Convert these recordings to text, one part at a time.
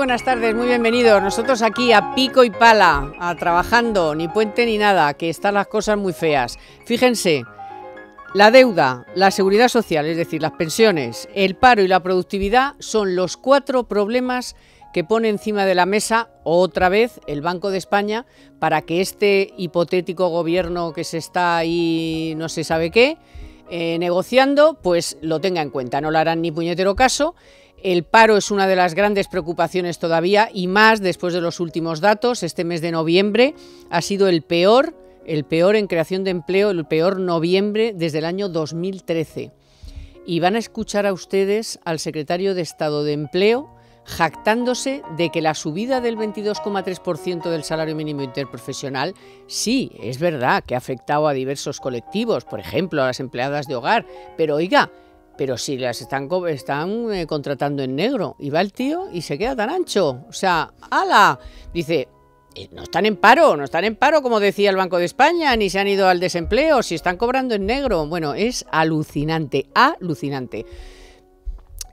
buenas tardes, muy bienvenidos. Nosotros aquí a Pico y Pala, trabajando, ni puente ni nada, que están las cosas muy feas. Fíjense, la deuda, la seguridad social, es decir, las pensiones, el paro y la productividad son los cuatro problemas que pone encima de la mesa otra vez el Banco de España para que este hipotético gobierno que se está ahí no se sabe qué, negociando, pues lo tenga en cuenta. No le harán ni puñetero caso. El paro es una de las grandes preocupaciones todavía, y más después de los últimos datos. Este mes de noviembre ha sido el peor en creación de empleo, el peor noviembre desde el año 2013. Y van a escuchar a ustedes al secretario de Estado de Empleo jactándose de que la subida del 22,3% del salario mínimo interprofesional, sí, es verdad que ha afectado a diversos colectivos, por ejemplo, a las empleadas de hogar, pero oiga, pero si las están contratando en negro, y va el tío y se queda tan ancho, o sea, ¡hala! Dice, no están en paro, como decía el Banco de España, ni se han ido al desempleo, si están cobrando en negro. Bueno, es alucinante, alucinante.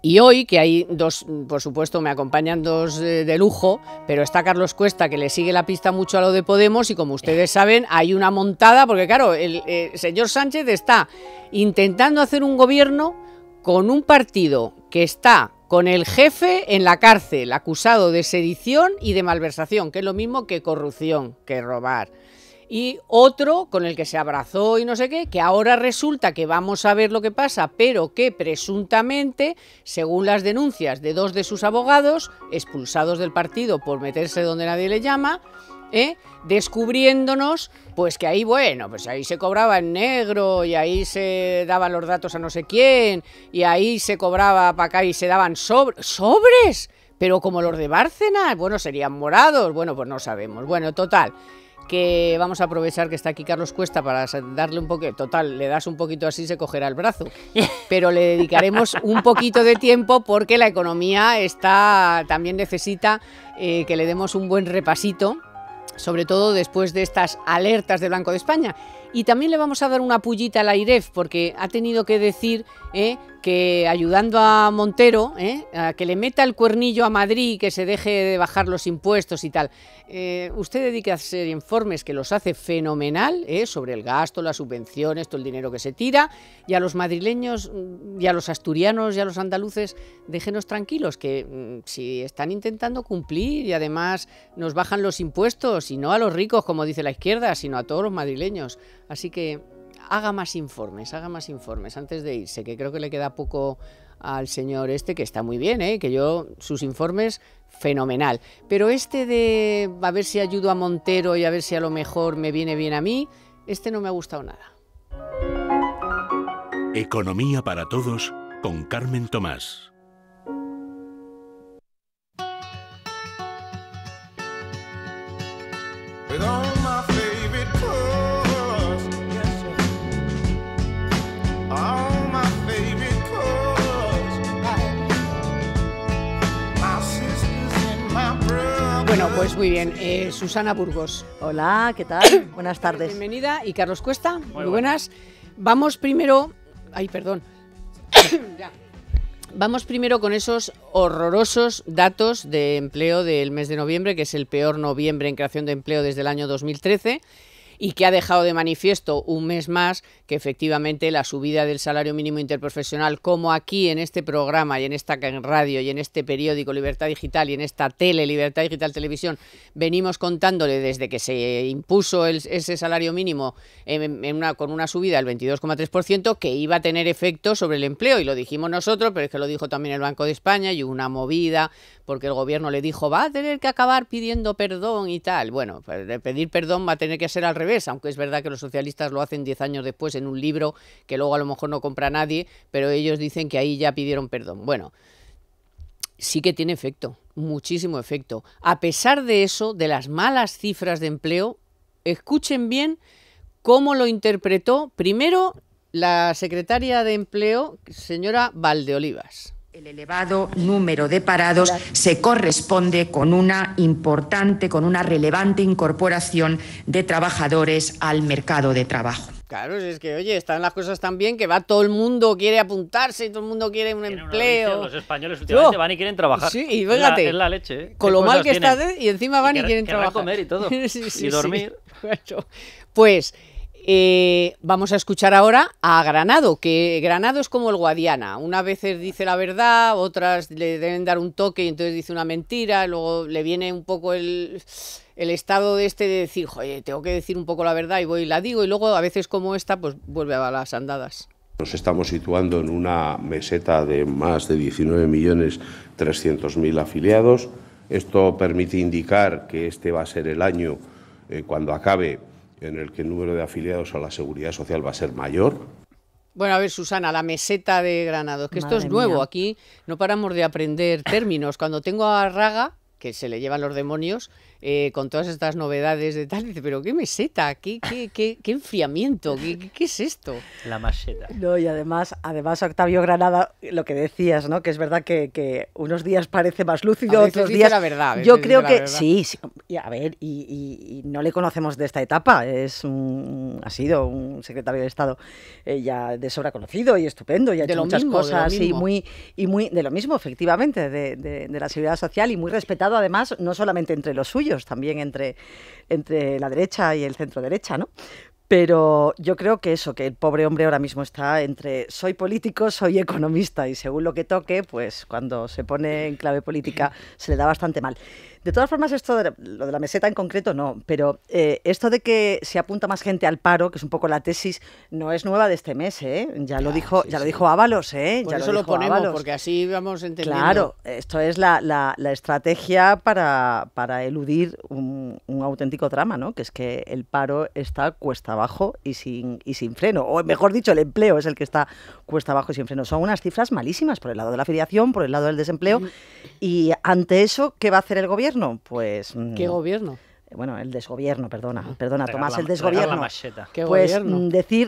Y hoy, que hay dos, por supuesto, me acompañan dos de lujo, pero está Carlos Cuesta, que le sigue la pista mucho a lo de Podemos, y como ustedes saben, hay una montada, porque claro, el señor Sánchez está intentando hacer un gobierno con un partido que está con el jefe en la cárcel, acusado de sedición y de malversación, que es lo mismo que corrupción, que robar. Y otro con el que se abrazó y no sé qué, que ahora resulta que vamos a ver lo que pasa, pero que presuntamente, según las denuncias de dos de sus abogados, expulsados del partido por meterse donde nadie le llama, descubriéndonos, pues que ahí, bueno, pues ahí se cobraba en negro, y ahí se daban los datos a no sé quién, y ahí se cobraba para acá y se daban sobres, pero como los de Bárcenas, bueno, serían morados, bueno, pues no sabemos. Bueno, total, que vamos a aprovechar que está aquí Carlos Cuesta para darle un poquito, total, le das un poquito así se cogerá el brazo, pero le dedicaremos un poquito de tiempo porque la economía está también necesita que le demos un buen repasito, sobre todo después de estas alertas del Banco de España. Y también le vamos a dar una pullita al AIReF, porque ha tenido que decir que ayudando a Montero, a que le meta el cuernillo a Madrid y que se deje de bajar los impuestos y tal. Usted dedica a hacer informes, que los hace fenomenal, sobre el gasto, las subvenciones, todo el dinero que se tira, y a los madrileños, y a los asturianos, y a los andaluces, déjenos tranquilos, que si están intentando cumplir y además nos bajan los impuestos, y no a los ricos, como dice la izquierda, sino a todos los madrileños. Así que haga más informes antes de irse, que creo que le queda poco al señor este, que está muy bien, que yo, sus informes, fenomenal. Pero este de a ver si ayudo a Montero y a ver si a lo mejor me viene bien a mí, este no me ha gustado nada. Economía para todos con Carmen Tomás. Bueno, pues muy bien, Susana Burgos. Hola, ¿qué tal? Buenas tardes. Bienvenida. Y Carlos Cuesta, muy buenas. Vamos primero, vamos primero con esos horrorosos datos de empleo del mes de noviembre, que es el peor noviembre en creación de empleo desde el año 2013, y que ha dejado de manifiesto un mes más que efectivamente la subida del salario mínimo interprofesional, como aquí en este programa y en esta radio y en este periódico Libertad Digital y en esta tele Libertad Digital Televisión, venimos contándole desde que se impuso ese salario mínimo con una subida del 22,3%, que iba a tener efecto sobre el empleo, y lo dijimos nosotros, pero es que lo dijo también el Banco de España, y una movida porque el gobierno le dijo va a tener que acabar pidiendo perdón y tal. Bueno, pues de pedir perdón va a tener que ser al revés, aunque es verdad que los socialistas lo hacen 10 años después en un libro que luego a lo mejor no compra nadie, pero ellos dicen que ahí ya pidieron perdón. Bueno, sí que tiene efecto, muchísimo efecto. A pesar de eso, de las malas cifras de empleo, escuchen bien cómo lo interpretó primero la secretaria de Empleo, señora Valdeolivas. El elevado número de parados se corresponde con una relevante incorporación de trabajadores al mercado de trabajo. Claro, es que, oye, están las cosas tan bien que va todo el mundo, quiere apuntarse, todo el mundo quiere un empleo. Los españoles últimamente van y quieren trabajar. Sí, y fíjate, es la leche, ¿eh? Con lo mal que está, y encima van y quieren trabajar. Comer y todo, y dormir. Sí. Pues vamos a escuchar ahora a Granado, que Granado es como el Guadiana. Unas veces dice la verdad, otras le deben dar un toque y entonces dice una mentira, luego le viene un poco el estado de este de decir, joder, tengo que decir un poco la verdad y voy y la digo, y luego a veces como esta, pues vuelve a las andadas. Nos estamos situando en una meseta de más de 19.300.000 afiliados. Esto permite indicar que este va a ser el año, cuando acabe, en el que el número de afiliados a la Seguridad Social va a ser mayor. Bueno, a ver, Susana, la meseta de Granado, que esto es nuevo, aquí no paramos de aprender términos. Cuando tengo a Raga, que se le llevan los demonios, con todas estas novedades de tal, dice, pero qué meseta, qué enfriamiento, qué es esto. La meseta. No, y además Octavio Granada, lo que decías, ¿no? Que es verdad que unos días parece más lúcido, otros días... La verdad, yo creo que sí, y a ver, y no le conocemos de esta etapa, ha sido un secretario de Estado ya de sobra conocido y estupendo, y ha hecho muchas cosas y muy de lo mismo, efectivamente, de la seguridad social, y muy respetado además, no solamente entre los suyos, también entre la derecha y el centro derecha, ¿no? Pero yo creo que eso, que el pobre hombre ahora mismo está entre soy político, soy economista, y según lo que toque, pues cuando se pone en clave política se le da bastante mal. De todas formas, esto de lo de la meseta en concreto no, pero esto de que se apunta más gente al paro, que es un poco la tesis, no es nueva de este mes, ¿eh? Ya lo dijo Ábalos, ¿eh? Por eso lo ponemos, Ábalos, porque así vamos entendiendo. Claro, esto es la estrategia para eludir un auténtico drama, ¿no? Que es que el paro está cuesta abajo y sin freno, o mejor dicho, el empleo es el que está cuesta abajo y sin freno. Son unas cifras malísimas por el lado de la afiliación, por el lado del desempleo, y ante eso, ¿qué va a hacer el gobierno? Pues ¿qué gobierno? Bueno, el desgobierno, perdona Tomás, el desgobierno. Pues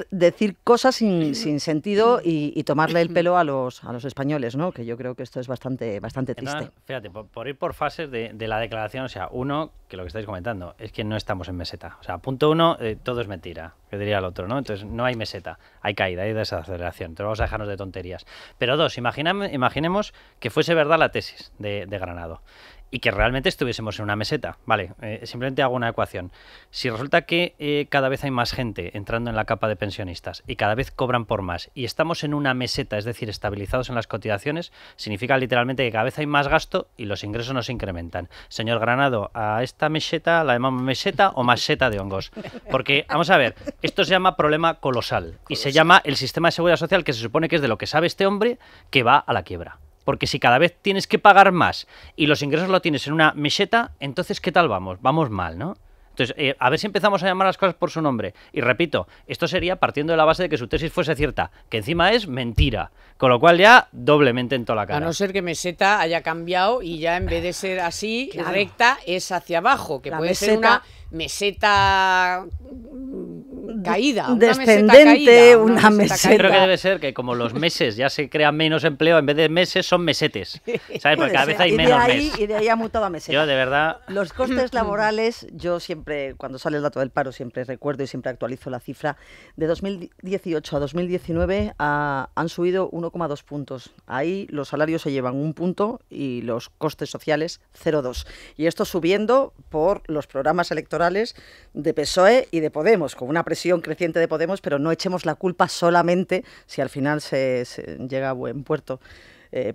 decir cosas sin sentido y tomarle el pelo a los españoles, ¿no? Que yo creo que esto es bastante triste. Entonces, fíjate, por ir por fases de la declaración, o sea, uno, que lo que estáis comentando, es que no estamos en meseta. O sea, punto uno, todo es mentira, que diría el otro, ¿no? Entonces, no hay meseta, hay caída, hay desaceleración, entonces vamos a dejarnos de tonterías. Pero dos, imaginemos que fuese verdad la tesis de Granado, y que realmente estuviésemos en una meseta. Vale, simplemente hago una ecuación. Si resulta que cada vez hay más gente entrando en la capa de pensionistas y cada vez cobran por más y estamos en una meseta, es decir, estabilizados en las cotizaciones, significa literalmente que cada vez hay más gasto y los ingresos no se incrementan. Señor Granado, a esta meseta la llamamos meseta o maseta de hongos. Porque, vamos a ver, esto se llama problema colosal y se llama el sistema de seguridad social, que se supone que es de lo que sabe este hombre, que va a la quiebra. Porque si cada vez tienes que pagar más y los ingresos lo tienes en una meseta, entonces ¿qué tal vamos? Vamos mal, ¿no? Entonces, a ver si empezamos a llamar las cosas por su nombre. Y repito, esto sería partiendo de la base de que su tesis fuese cierta, que encima es mentira. Con lo cual ya doblemente en toda la cara. A no ser que meseta haya cambiado y ya en vez de ser así, claro, recta, es hacia abajo. Que la puede ser una meseta... caída, una descendente, una meseta. Creo que debe ser que como los meses ya se crea menos empleo, en vez de meses son mesetes, ¿sabes? Porque cada vez hay menos meses. Y de ahí ha mutado a meseta. Yo, de verdad... Los costes laborales, yo siempre, cuando sale el dato del paro, siempre recuerdo y siempre actualizo la cifra. De 2018 a 2019 han subido 1,2 puntos. Ahí los salarios se llevan 1 punto y los costes sociales 0,2. Y esto subiendo por los programas electorales de PSOE y de Podemos, con una presión creciente de Podemos, pero no echemos la culpa solamente si al final se llega a buen puerto.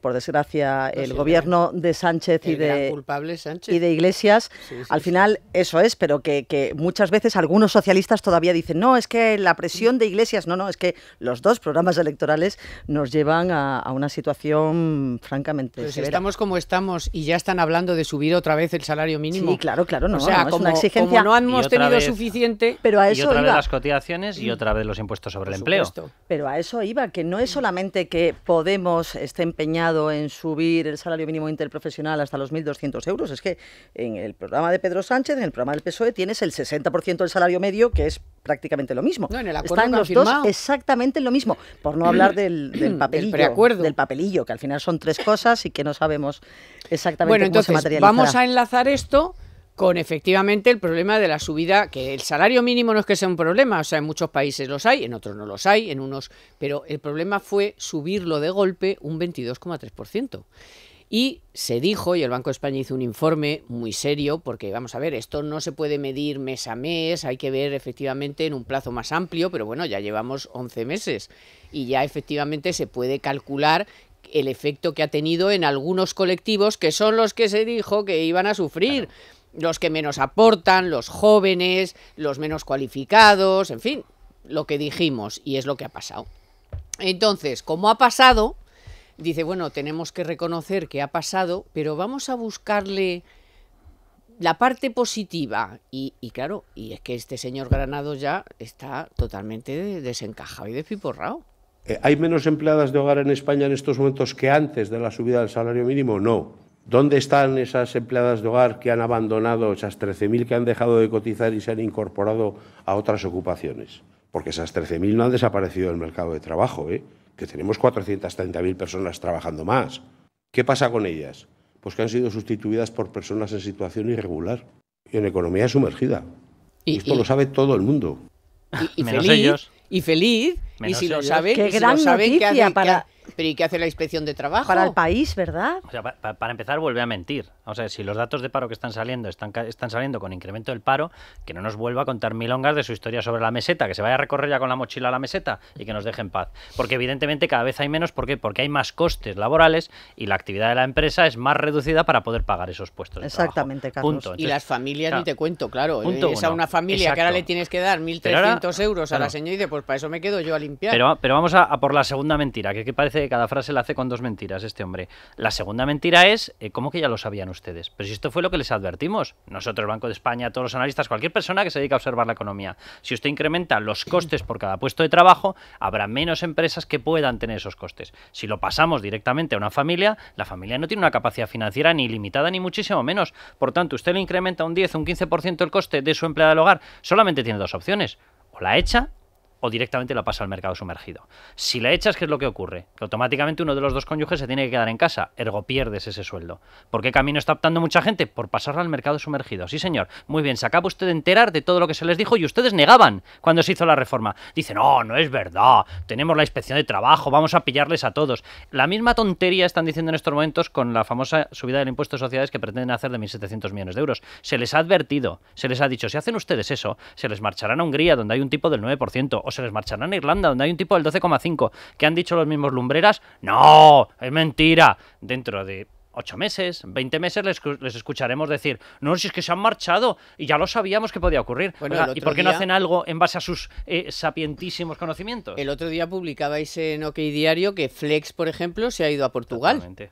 Por desgracia, no, el gobierno de Sánchez y de Iglesias, al final eso es, pero que muchas veces algunos socialistas todavía dicen no, es que la presión de Iglesias, no, es que los dos programas electorales nos llevan a una situación francamente severa. Estamos como estamos y ya están hablando de subir otra vez el salario mínimo. Sí, claro, no, o sea, no, como, es una exigencia. Como no hemos tenido vez, suficiente, pero a eso y otra iba. Vez las cotizaciones y otra vez los impuestos sobre el empleo. Pero a eso iba, que no es solamente que Podemos esté en subir el salario mínimo interprofesional hasta los 1.200 euros. Es que en el programa de Pedro Sánchez, en el programa del PSOE, tienes el 60% del salario medio, que es prácticamente lo mismo. No, en el acuerdo están los dos exactamente lo mismo, por no hablar del papelillo, que al final son 3 cosas y que no sabemos exactamente cómo se materializa. Bueno, entonces vamos a enlazar esto con efectivamente el problema de la subida, que el salario mínimo no es que sea un problema, o sea, en muchos países los hay, en otros no los hay, en unos, pero el problema fue subirlo de golpe un 22,3%. Y se dijo, y el Banco de España hizo un informe muy serio, porque vamos a ver, esto no se puede medir mes a mes, hay que ver efectivamente en un plazo más amplio, pero bueno, ya llevamos 11 meses y ya efectivamente se puede calcular el efecto que ha tenido en algunos colectivos que son los que se dijo que iban a sufrir. Claro. Los que menos aportan, los jóvenes, los menos cualificados, en fin, lo que dijimos, y es lo que ha pasado. Entonces, como ha pasado, dice, bueno, tenemos que reconocer que ha pasado, pero vamos a buscarle la parte positiva. Y claro, y es que este señor Granado ya está totalmente desencajado y despiporrado. ¿Hay menos empleadas de hogar en España en estos momentos que antes de la subida del salario mínimo? No. ¿Dónde están esas empleadas de hogar que han abandonado, esas 13.000 que han dejado de cotizar y se han incorporado a otras ocupaciones? Porque esas 13.000 no han desaparecido del mercado de trabajo, ¿eh? Que tenemos 430.000 personas trabajando más. ¿Qué pasa con ellas? Pues que han sido sustituidas por personas en situación irregular y en economía sumergida. Y esto lo sabe todo el mundo. Y menos feliz, ellos. Y feliz. Menos y si ellos. Lo saben, qué y si gran lo saben, noticia que hacen, para... ¿Pero y qué hace la inspección de trabajo? Para el país, ¿verdad? O sea, para empezar, vuelve a mentir. O sea, si los datos de paro que están saliendo con incremento del paro, que no nos vuelva a contar milongas de su historia sobre la meseta, que se vaya a recorrer ya con la mochila a la meseta y que nos deje en paz. Porque evidentemente cada vez hay menos. ¿Por qué? Porque hay más costes laborales y la actividad de la empresa es más reducida para poder pagar esos puestos de trabajo. Exactamente, Carlos. Punto. Entonces, y las familias, claro, ni te cuento, claro. Es a una familia, exacto, que ahora le tienes que dar 1.300 euros a, claro, la señora y dice, pues para eso me quedo yo a limpiar. Pero vamos a por la segunda mentira, que parece que cada frase la hace con dos mentiras este hombre. La segunda mentira es, ¿cómo que ya lo sabían ustedes? Pero si esto fue lo que les advertimos. Nosotros, Banco de España, todos los analistas, cualquier persona que se dedica a observar la economía. Si usted incrementa los costes por cada puesto de trabajo, habrá menos empresas que puedan tener esos costes. Si lo pasamos directamente a una familia, la familia no tiene una capacidad financiera ni limitada ni muchísimo menos. Por tanto, usted le incrementa un 10, un 15% el coste de su empleada del hogar. Solamente tiene dos opciones. O la echa o directamente la pasa al mercado sumergido. Si la echas, ¿qué es lo que ocurre? Que automáticamente uno de los dos cónyuges se tiene que quedar en casa, ergo pierdes ese sueldo. ¿Por qué camino está optando mucha gente? Por pasarla al mercado sumergido. Sí, señor. Muy bien, se acaba usted de enterar de todo lo que se les dijo y ustedes negaban cuando se hizo la reforma. Dicen, no, no es verdad, tenemos la inspección de trabajo, vamos a pillarles a todos. La misma tontería están diciendo en estos momentos con la famosa subida del impuesto de sociedades que pretenden hacer de 1.700 millones de euros. Se les ha advertido, se les ha dicho, si hacen ustedes eso, se les marcharán a Hungría, donde hay un tipo del 9%, o se les marcharán a Irlanda, donde hay un tipo del 12,5%, que han dicho los mismos lumbreras, ¡no! ¡Es mentira! Dentro de 8 meses, 20 meses, les escucharemos decir, no, si es que se han marchado y ya lo sabíamos que podía ocurrir. Bueno, ¿y por qué no hacen algo en base a sus sapientísimos conocimientos? El otro día publicabais en OK Diario que Flex, por ejemplo, se ha ido a Portugal. Totalmente.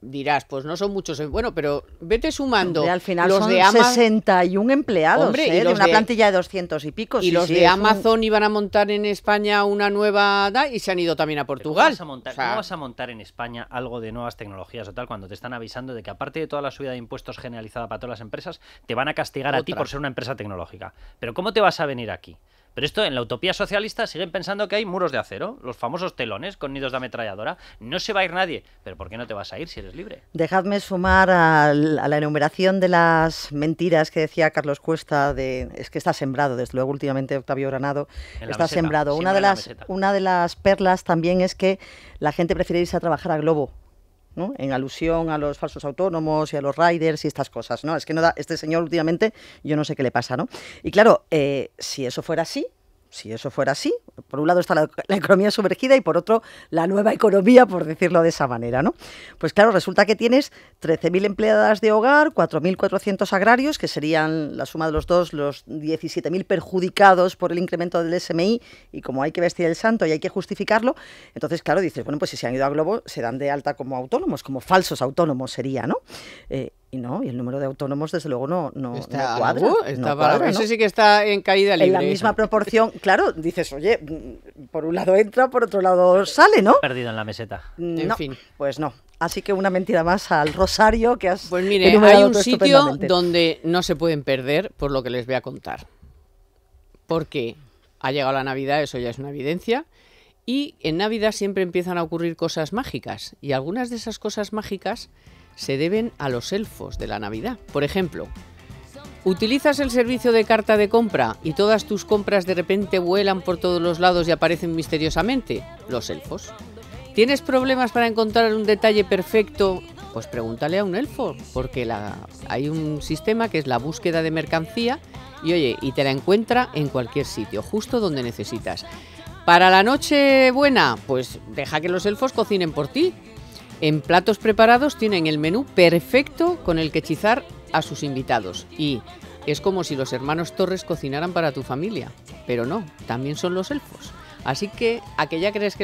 Dirás, pues no son muchos, bueno, pero vete sumando. Hombre, al final los son de 61 empleados, hombre, y de una plantilla de 200 y pico. Y sí, los de Amazon iban a montar en España una nueva, y se han ido también a Portugal. ¿Cómo vas a montar en España algo de nuevas tecnologías o tal cuando te están avisando de que aparte de toda la subida de impuestos generalizada para todas las empresas, te van a castigar a ti por ser una empresa tecnológica? Pero ¿cómo te vas a venir aquí? Pero esto, en la utopía socialista, siguen pensando que hay muros de acero, los famosos telones con nidos de ametralladora. No se va a ir nadie. ¿Pero por qué no te vas a ir si eres libre? Dejadme sumar a la enumeración de las mentiras que decía Carlos Cuesta. Es que está sembrado, desde luego, últimamente Octavio Granado. Está sembrado. Una de las perlas también es que la gente prefiere irse a trabajar a Globo, ¿no? En alusión a los falsos autónomos y a los riders y estas cosas, ¿no? Es que no da, este señor últimamente, yo no sé qué le pasa, ¿no? Y claro, si eso fuera así, por un lado está la economía sumergida y por otro la nueva economía, por decirlo de esa manera, ¿no? Pues claro, resulta que tienes 13.000 empleadas de hogar, 4.400 agrarios, que serían la suma de los dos, los 17.000 perjudicados por el incremento del SMI, y como hay que vestir el santo y hay que justificarlo, entonces claro, dices, bueno, pues si se han ido a Globo, se dan de alta como autónomos, como falsos autónomos sería, ¿no? Y el número de autónomos, desde luego, no cuadra. Ese sí que está en caída libre. En la misma proporción, claro, dices, oye, por un lado entra, por otro lado sale, ¿no? Perdido en la meseta. En fin. Pues no. Así que una mentira más al rosario que has... Pues mire, hay un sitio donde no se pueden perder por lo que les voy a contar. Porque ha llegado la Navidad, eso ya es una evidencia. Y en Navidad siempre empiezan a ocurrir cosas mágicas. Y algunas de esas cosas mágicas se deben a los elfos de la Navidad. Por ejemplo, ¿Utilizas el servicio de carta de compra y todas tus compras de repente vuelan por todos los lados y aparecen misteriosamente? Los elfos. ¿Tienes problemas para encontrar un detalle perfecto? Pues pregúntale a un elfo, porque hay un sistema que es la búsqueda de mercancía y, oye, y te la encuentra en cualquier sitio, justo donde necesitas. Para la noche buena, pues deja que los elfos cocinen por ti. En platos preparados tienen el menú perfecto con el que hechizar a sus invitados. Y es como si los hermanos Torres cocinaran para tu familia. Pero no, también son los elfos. Así que, ¿a que ya crees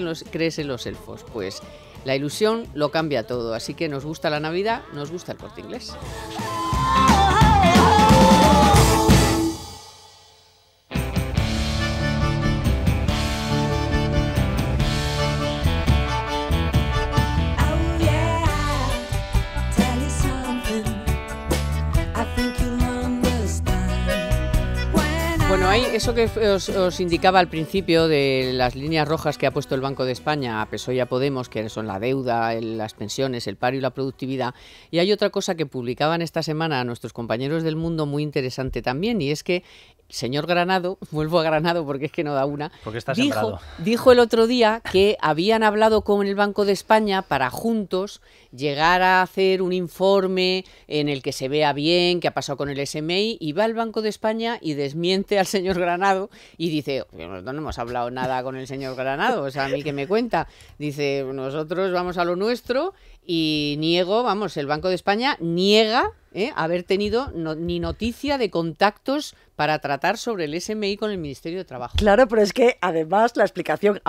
en los elfos? Pues la ilusión lo cambia todo. Así que nos gusta la Navidad, nos gusta el Corte Inglés. Eso que os indicaba al principio de las líneas rojas que ha puesto el Banco de España a PSOE y a Podemos, que son la deuda, las pensiones, el paro y la productividad. Y hay otra cosa que publicaban esta semana a nuestros compañeros del Mundo muy interesante también, y es que señor Granado, vuelvo a Granado porque es que no da una, porque está sembrado. Dijo el otro día que habían hablado con el Banco de España para juntos llegar a hacer un informe en el que se vea bien qué ha pasado con el SMI, y va al Banco de España y desmiente al señor Granado y dice, nosotros no hemos hablado nada con el señor Granado, o sea, a mí que me cuenta. Dice, nosotros vamos a lo nuestro y niego, vamos, el Banco de España niega haber tenido ni noticia de contactos para tratar sobre el SMI con el Ministerio de Trabajo. Claro, pero es que además la explicación,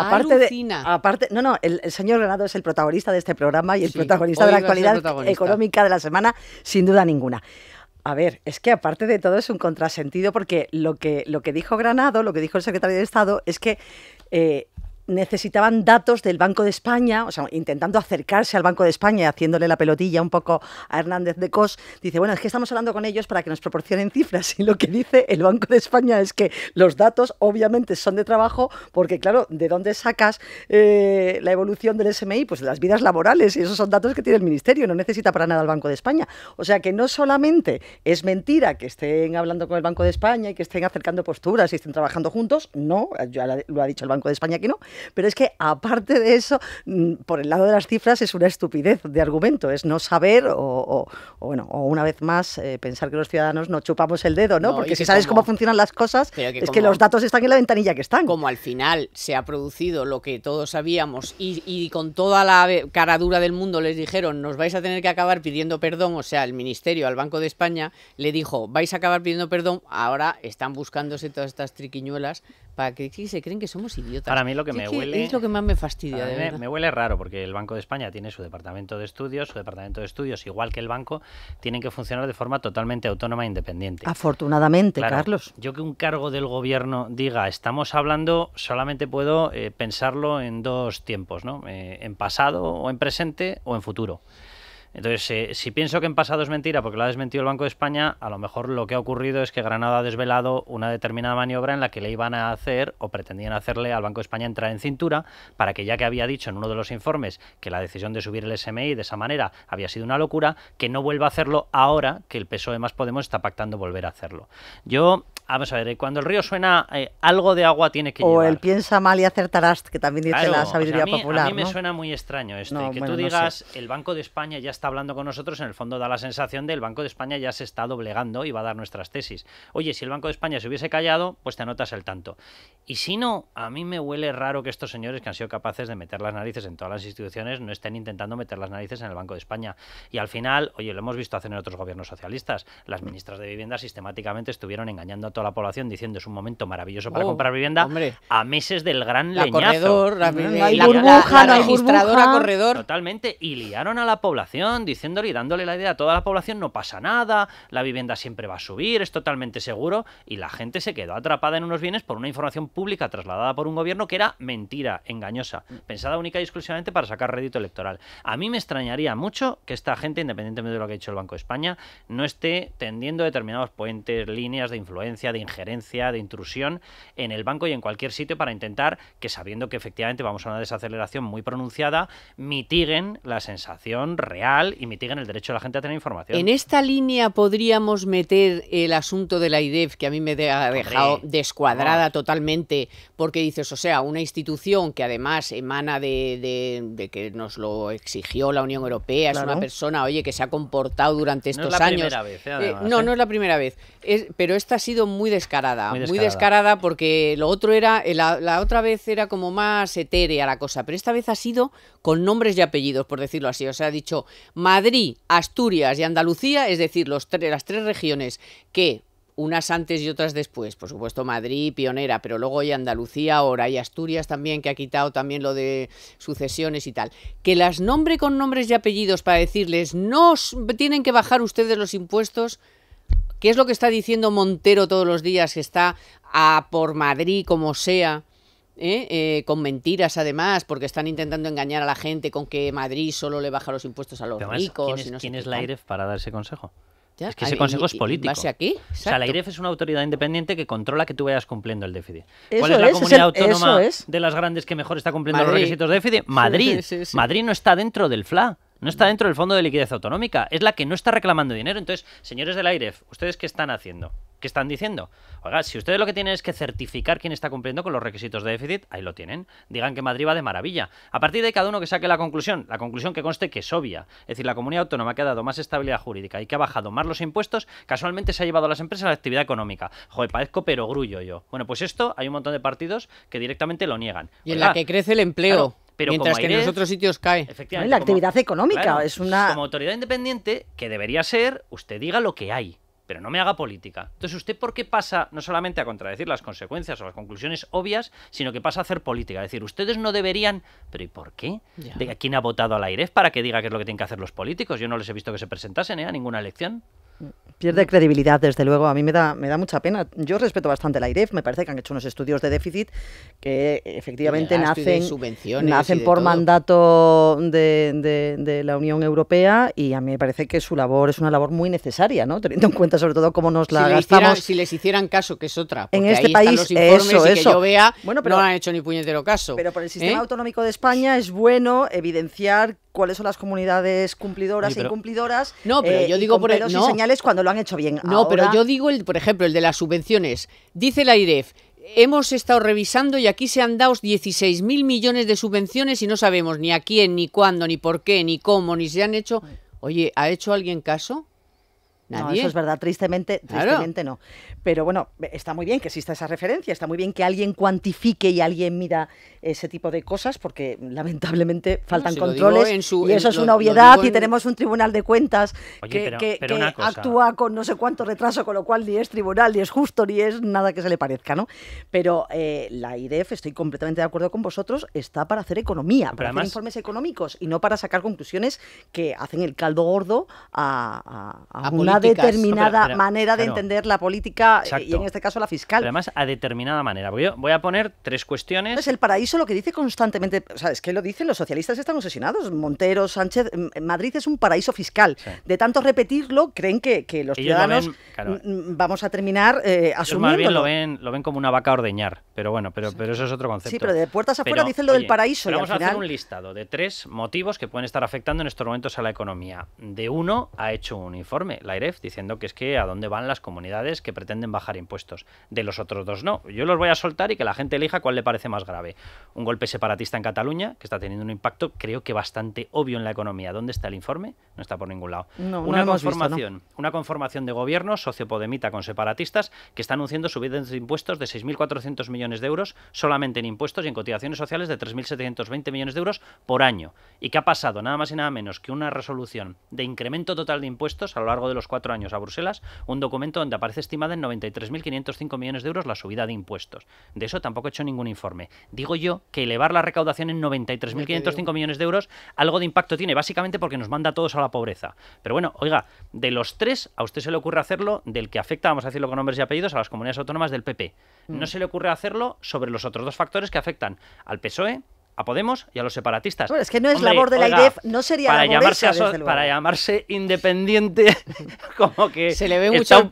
el señor Granado es el protagonista de este programa y el protagonista de la actualidad económica de la semana, sin duda ninguna. A ver, es que aparte de todo es un contrasentido, porque lo que dijo Granado, lo que dijo el secretario de Estado, es que necesitaban datos del Banco de España, o sea, intentando acercarse al Banco de España, haciéndole la pelotilla un poco a Hernández de Cos. Dice, bueno, es que estamos hablando con ellos para que nos proporcionen cifras. Y lo que dice el Banco de España es que los datos obviamente son de trabajo, porque claro, ¿de dónde sacas la evolución del SMI? Pues de las vidas laborales, y esos son datos que tiene el Ministerio, no necesita para nada el Banco de España. O sea, que no solamente es mentira que estén hablando con el Banco de España y que estén acercando posturas y estén trabajando juntos, no, ya lo ha dicho el Banco de España que no, pero es que aparte de eso, por el lado de las cifras es una estupidez de argumento, es no saber o una vez más pensar que los ciudadanos no chupamos el dedo, ¿no? Porque si sabes cómo funcionan las cosas, que los datos están en la ventanilla que están. Como al final se ha producido lo que todos sabíamos y con toda la cara dura del mundo les dijeron, nos vais a tener que acabar pidiendo perdón, o sea, el Ministerio al Banco de España le dijo, vais a acabar pidiendo perdón, ahora están buscándose todas estas triquiñuelas para que se creen que somos idiotas. Para mí lo que me huele... Es lo que más me fastidia, de verdad. Me huele raro, porque el Banco de España tiene su departamento de estudios, igual que el banco, tienen que funcionar de forma totalmente autónoma e independiente. Afortunadamente, claro, Carlos. Yo que un cargo del gobierno diga, estamos hablando, solamente puedo pensarlo en dos tiempos, ¿no? En pasado o en presente o en futuro. Entonces, si pienso que en pasado es mentira porque lo ha desmentido el Banco de España, a lo mejor lo que ha ocurrido es que Granado ha desvelado una determinada maniobra en la que le iban a hacer o pretendían hacerle al Banco de España entrar en cintura para que, ya que había dicho en uno de los informes que la decisión de subir el SMI de esa manera había sido una locura, que no vuelva a hacerlo ahora que el PSOE más Podemos está pactando volver a hacerlo. Vamos a ver, cuando el río suena, algo de agua tiene que llevar. O el piensa mal y acertarás, que también dice la sabiduría popular. A mí me suena muy extraño esto, y que tú digas, el Banco de España ya está hablando con nosotros, en el fondo da la sensación de el Banco de España ya se está doblegando y va a dar nuestras tesis. Oye, si el Banco de España se hubiese callado, pues te anotas el tanto. Y si no, a mí me huele raro que estos señores que han sido capaces de meter las narices en todas las instituciones no estén intentando meter las narices en el Banco de España. Y al final, oye, lo hemos visto hacer en otros gobiernos socialistas. Las ministras de vivienda sistemáticamente estuvieron engañando a toda la población diciendo es un momento maravilloso para comprar vivienda, a meses del gran leñazo. La registradora corredor. Totalmente, y liaron a la población diciéndole y dándole la idea a toda la población, no pasa nada, la vivienda siempre va a subir, es totalmente seguro, y la gente se quedó atrapada en unos bienes por una información pública trasladada por un gobierno que era mentira, engañosa, pensada única y exclusivamente para sacar rédito electoral. A mí me extrañaría mucho que esta gente, independientemente de lo que ha dicho el Banco de España, no esté tendiendo determinados puentes, líneas de influencia, de injerencia, de intrusión en el banco y en cualquier sitio para intentar que, sabiendo que efectivamente vamos a una desaceleración muy pronunciada, mitiguen la sensación real legal y mitigan el derecho de la gente a tener información. En esta línea podríamos meter el asunto de la AIReF, que a mí me ha dejado descuadrada totalmente, porque dices, o sea, una institución que además emana de que nos lo exigió la Unión Europea, es una persona, oye, que se ha comportado durante estos años. No es la primera vez, además, no es la primera vez, pero esta ha sido muy descarada, porque lo otro era, la otra vez era como más etérea la cosa, pero esta vez ha sido con nombres y apellidos, por decirlo así. O sea, ha dicho Madrid, Asturias y Andalucía, es decir, las tres regiones que, unas antes y otras después, por supuesto Madrid pionera, pero luego hay Andalucía ahora y Asturias también, que ha quitado también lo de sucesiones y tal, que las nombre con nombres y apellidos para decirles no tienen que bajar ustedes los impuestos, que es lo que está diciendo Montero todos los días, que está a por Madrid como sea. Con mentiras además, porque están intentando engañar a la gente con que Madrid solo le baja los impuestos a los ricos. ¿Quién es la AIReF para dar ese consejo? Es que ese consejo es político. ¿Base aquí? O sea, la AIReF es una autoridad independiente que controla que tú vayas cumpliendo el déficit. ¿Cuál es la comunidad autónoma de las grandes que mejor está cumpliendo los requisitos de déficit? Madrid. Sí. Madrid no está dentro del FLA. No está dentro del Fondo de Liquidez Autonómica. Es la que no está reclamando dinero. Entonces, señores de la AIReF, ¿ustedes qué están haciendo? ¿Qué están diciendo? Oiga, si ustedes lo que tienen es que certificar quién está cumpliendo con los requisitos de déficit, ahí lo tienen. Digan que Madrid va de maravilla. A partir de ahí, cada uno que saque la conclusión que conste que es obvia. Es decir, la comunidad autónoma que ha dado más estabilidad jurídica y que ha bajado más los impuestos, casualmente se ha llevado a las empresas a la actividad económica. Joder, parezco pero grullo yo. Bueno, pues esto hay un montón de partidos que directamente lo niegan. Y en la que crece el empleo. Claro. Pero mientras que AIReF, en los otros sitios cae. Efectivamente, la actividad económica es una... Como autoridad independiente, que debería ser, usted diga lo que hay, pero no me haga política. Entonces, ¿usted por qué pasa no solamente a contradecir las consecuencias o las conclusiones obvias, sino que pasa a hacer política? Es decir, ustedes no deberían... ¿Pero y por qué? ¿De quién ha votado a la AIReF para que diga qué es lo que tienen que hacer los políticos? Yo no les he visto que se presentasen a ninguna elección. Pierde credibilidad, desde luego. A mí me da mucha pena. Yo respeto bastante la AIReF. Me parece que han hecho unos estudios de déficit que efectivamente nacen por mandato de la Unión Europea, y a mí me parece que su labor es una labor muy necesaria, ¿no? Teniendo en cuenta sobre todo cómo nos la gastamos. Si les hicieran caso, que es otra. En este país, los informes y que yo vea, no han hecho ni puñetero caso. Pero por el sistema autonómico de España es bueno evidenciar cuáles son las comunidades cumplidoras e incumplidoras. No, pero yo digo por el... No. Y señales cuando lo han hecho bien. No, ahora... pero yo digo, por ejemplo, el de las subvenciones. Dice la AIReF, hemos estado revisando y aquí se han dado 16.000 millones de subvenciones y no sabemos ni a quién, ni cuándo, ni por qué, ni cómo, ni si han hecho... Oye, ¿ha hecho alguien caso? ¿Nadie? No, eso es verdad, tristemente no. Pero bueno, está muy bien que exista esa referencia, está muy bien que alguien cuantifique y alguien mida ese tipo de cosas, porque lamentablemente faltan controles y eso es una obviedad, y tenemos un Tribunal de Cuentas que actúa con no sé cuánto retraso, con lo cual ni es tribunal, ni es justo, ni es nada que se le parezca, ¿no? Pero la AIReF, estoy completamente de acuerdo con vosotros, está para hacer economía, para hacer informes económicos y no para sacar conclusiones que hacen el caldo gordo a una determinada manera de entender la política. Exacto. Y en este caso la fiscal. Pero además a determinada manera. Yo voy a poner tres cuestiones. Pues el paraíso, lo que dice constantemente, o sea, es que lo dicen, los socialistas están obsesionados, Montero, Sánchez, Madrid es un paraíso fiscal. Sí. De tanto repetirlo, creen que los ciudadanos vamos a terminar asumiendo. Más bien lo ven como una vaca a ordeñar, pero bueno, pero eso es otro concepto. Sí, pero de puertas afuera dicen lo del paraíso. Vamos a hacer un listado de tres motivos que pueden estar afectando en estos momentos a la economía. De uno ha hecho un informe, la AIReF, diciendo que es que a dónde van las comunidades que pretenden bajar impuestos. De los otros dos no. Yo los voy a soltar y que la gente elija cuál le parece más grave. Un golpe separatista en Cataluña, que está teniendo un impacto, creo que bastante obvio en la economía. ¿Dónde está el informe? No está por ningún lado. Una conformación de gobierno sociopodemita con separatistas que está anunciando subidas de impuestos de 6.400 millones de euros solamente en impuestos y en cotizaciones sociales de 3.720 millones de euros por año. ¿Y qué ha pasado? Nada más y nada menos que una resolución de incremento total de impuestos a lo largo de los 4 años a Bruselas, un documento donde aparece estimada en 93.505 millones de euros la subida de impuestos. De eso tampoco he hecho ningún informe. Digo yo que elevar la recaudación en 93.505 millones de euros algo de impacto tiene, básicamente porque nos manda a todos a la pobreza. Pero bueno, oiga, de los tres, a usted se le ocurre hacerlo del que afecta, vamos a decirlo con nombres y apellidos, a las comunidades autónomas del PP. No se le ocurre hacerlo sobre los otros dos factores que afectan al PSOE, a Podemos y a los separatistas. Bueno, es que no es labor de la AIReF, no sería para labor llamarse esa, desde luego. Para llamarse independiente, como que se le ve mucho el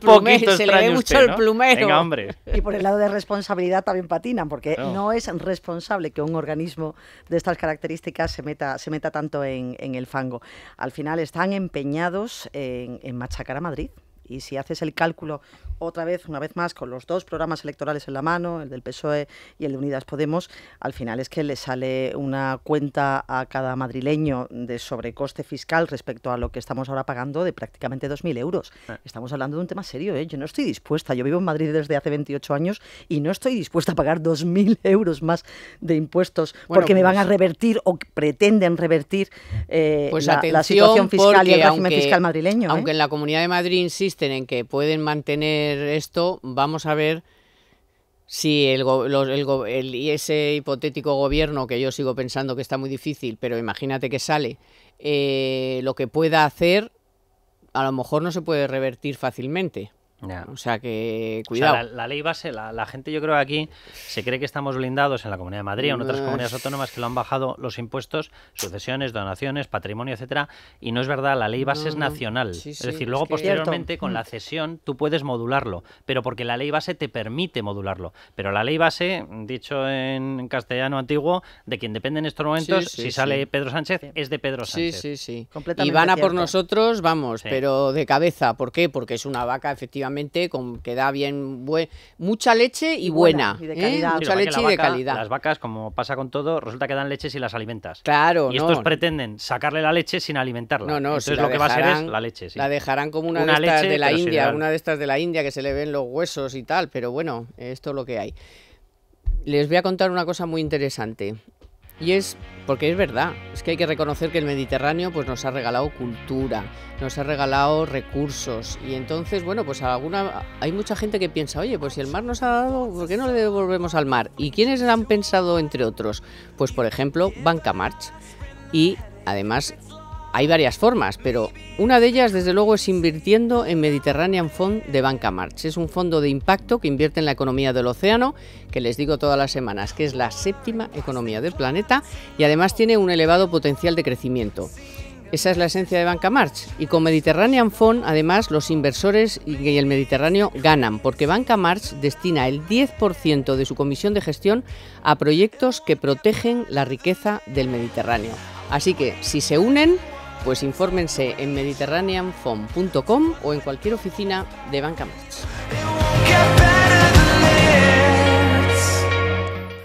plumero, Venga, hombre. Y por el lado de responsabilidad también patinan, porque no es responsable que un organismo de estas características se meta tanto en el fango. Al final están empeñados en machacar a Madrid. Y si haces el cálculo una vez más, con los dos programas electorales en la mano, el del PSOE y el de Unidas Podemos, al final es que le sale una cuenta a cada madrileño de sobrecoste fiscal respecto a lo que estamos ahora pagando de prácticamente 2.000 euros. Estamos hablando de un tema serio, ¿eh? Yo no estoy dispuesta, yo vivo en Madrid desde hace 28 años y no estoy dispuesta a pagar 2.000 euros más de impuestos porque me van a revertir o pretenden revertir la situación fiscal y el régimen fiscal madrileño. Aunque en la Comunidad de Madrid insisten en que pueden mantener esto, vamos a ver si ese hipotético gobierno, que yo sigo pensando que está muy difícil, pero imagínate que sale, lo que pueda hacer, a lo mejor no se puede revertir fácilmente. No. O sea que, cuidado. O sea, la ley base, la gente, yo creo que aquí se cree que estamos blindados en la Comunidad de Madrid o en otras comunidades autónomas que lo han bajado los impuestos, sucesiones, donaciones, patrimonio, etcétera, y no es verdad, la ley base es nacional. Sí, es decir, luego posteriormente con la cesión tú puedes modularlo, pero porque la ley base te permite modularlo. Pero la ley base, dicho en castellano antiguo, de quien depende en estos momentos, si sale Pedro Sánchez, es de Pedro Sánchez. Sí, sí, sí. Y van a por nosotros, vamos, pero de cabeza. ¿Por qué? Porque es una vaca, efectivamente, que da bien mucha leche y buena. Y de calidad. Sí, mucha leche y de calidad. Las vacas, como pasa con todo, resulta que dan leche si las alimentas. Claro. Y estos pretenden sacarle la leche sin alimentarla. No, no. Entonces si lo que va a ser es la leche. Sí. La dejarán como una de estas leche, de la India, una de estas de la India que se le ven los huesos y tal. Pero bueno, esto es lo que hay. Les voy a contar una cosa muy interesante. Y es, porque es verdad, es que hay que reconocer que el Mediterráneo pues nos ha regalado cultura, nos ha regalado recursos, y entonces, bueno, pues hay mucha gente que piensa, oye, pues si el mar nos ha dado, ¿por qué no le devolvemos al mar? ¿Y quiénes han pensado, entre otros? Pues, por ejemplo, Banca March. Y, además, hay varias formas, pero una de ellas, desde luego, es invirtiendo en Mediterranean Fund de Banca March. Es un fondo de impacto que invierte en la economía del océano, que les digo todas las semanas, que es la 7ª economía del planeta y además tiene un elevado potencial de crecimiento. Esa es la esencia de Banca March. Y con Mediterranean Fund, además, los inversores y el Mediterráneo ganan, porque Banca March destina el 10% de su comisión de gestión a proyectos que protegen la riqueza del Mediterráneo. Así que, si se unen, pues infórmense en mediterraneanfund.com o en cualquier oficina de Banca March.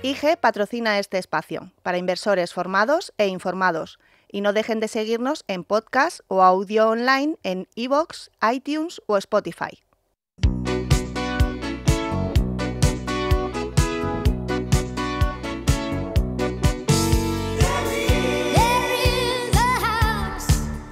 IG patrocina este espacio para inversores formados e informados. Y no dejen de seguirnos en podcast o audio online en iVoox, iTunes o Spotify.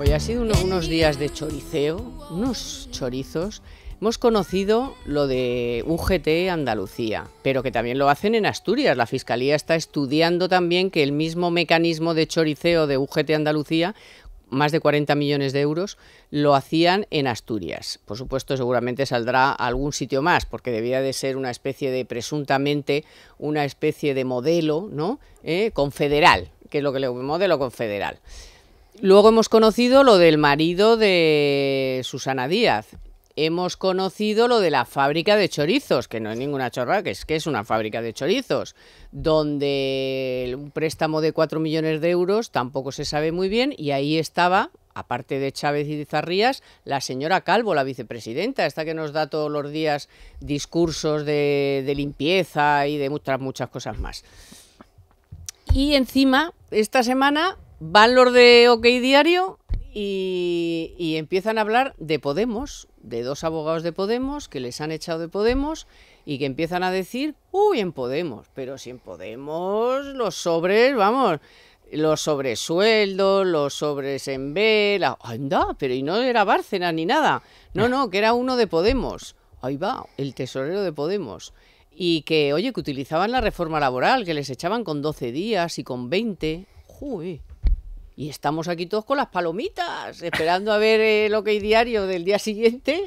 Hoy ha sido unos días de choriceo, unos chorizos. Hemos conocido lo de UGT Andalucía, pero que también lo hacen en Asturias. La Fiscalía está estudiando también que el mismo mecanismo de choriceo de UGT Andalucía, más de 40 millones de euros, lo hacían en Asturias. Por supuesto, seguramente saldrá a algún sitio más, porque debía de ser una especie de, presuntamente, una especie de modelo, ¿no? Confederal, que es lo que le llamo modelo confederal. Luego hemos conocido lo del marido de Susana Díaz. Hemos conocido lo de la fábrica de chorizos, que no es ninguna chorrada, que es una fábrica de chorizos, donde un préstamo de 4 millones de euros tampoco se sabe muy bien, y ahí estaba, aparte de Chávez y de Zarrías, la señora Calvo, la vicepresidenta, esta que nos da todos los días discursos de limpieza y de muchas cosas más. Y encima, esta semana van los de OK Diario y empiezan a hablar de Podemos, de dos abogados de Podemos que les han echado de Podemos y que empiezan a decir, uy, en Podemos, pero si en Podemos los sobres, vamos, los sobresueldos, los sobres en vela, anda, pero y no era Bárcenas ni nada, no, que era uno de Podemos, ahí va, el tesorero de Podemos. Y que, oye, que utilizaban la reforma laboral, que les echaban con 12 días y con 20, uy. Y estamos aquí todos con las palomitas, esperando a ver el OK Diario del día siguiente,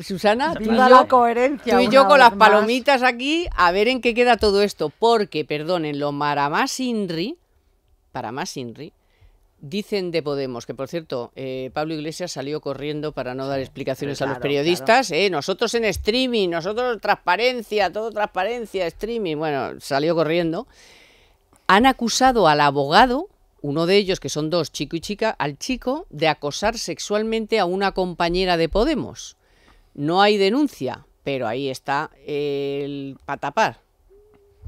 Susana, viva la coherencia. Tú y yo con las palomitas aquí, a ver en qué queda todo esto. Porque, perdonen, lo Maramásinri, Paramásinri, dicen de Podemos, que por cierto, Pablo Iglesias salió corriendo para no dar explicaciones a los periodistas. Claro. Nosotros en streaming, nosotros transparencia, todo transparencia, streaming. Bueno, salió corriendo. Han acusado al abogado, uno de ellos, que son dos, chico y chica, al chico de acosar sexualmente a una compañera de Podemos. No hay denuncia, pero ahí está el patapar.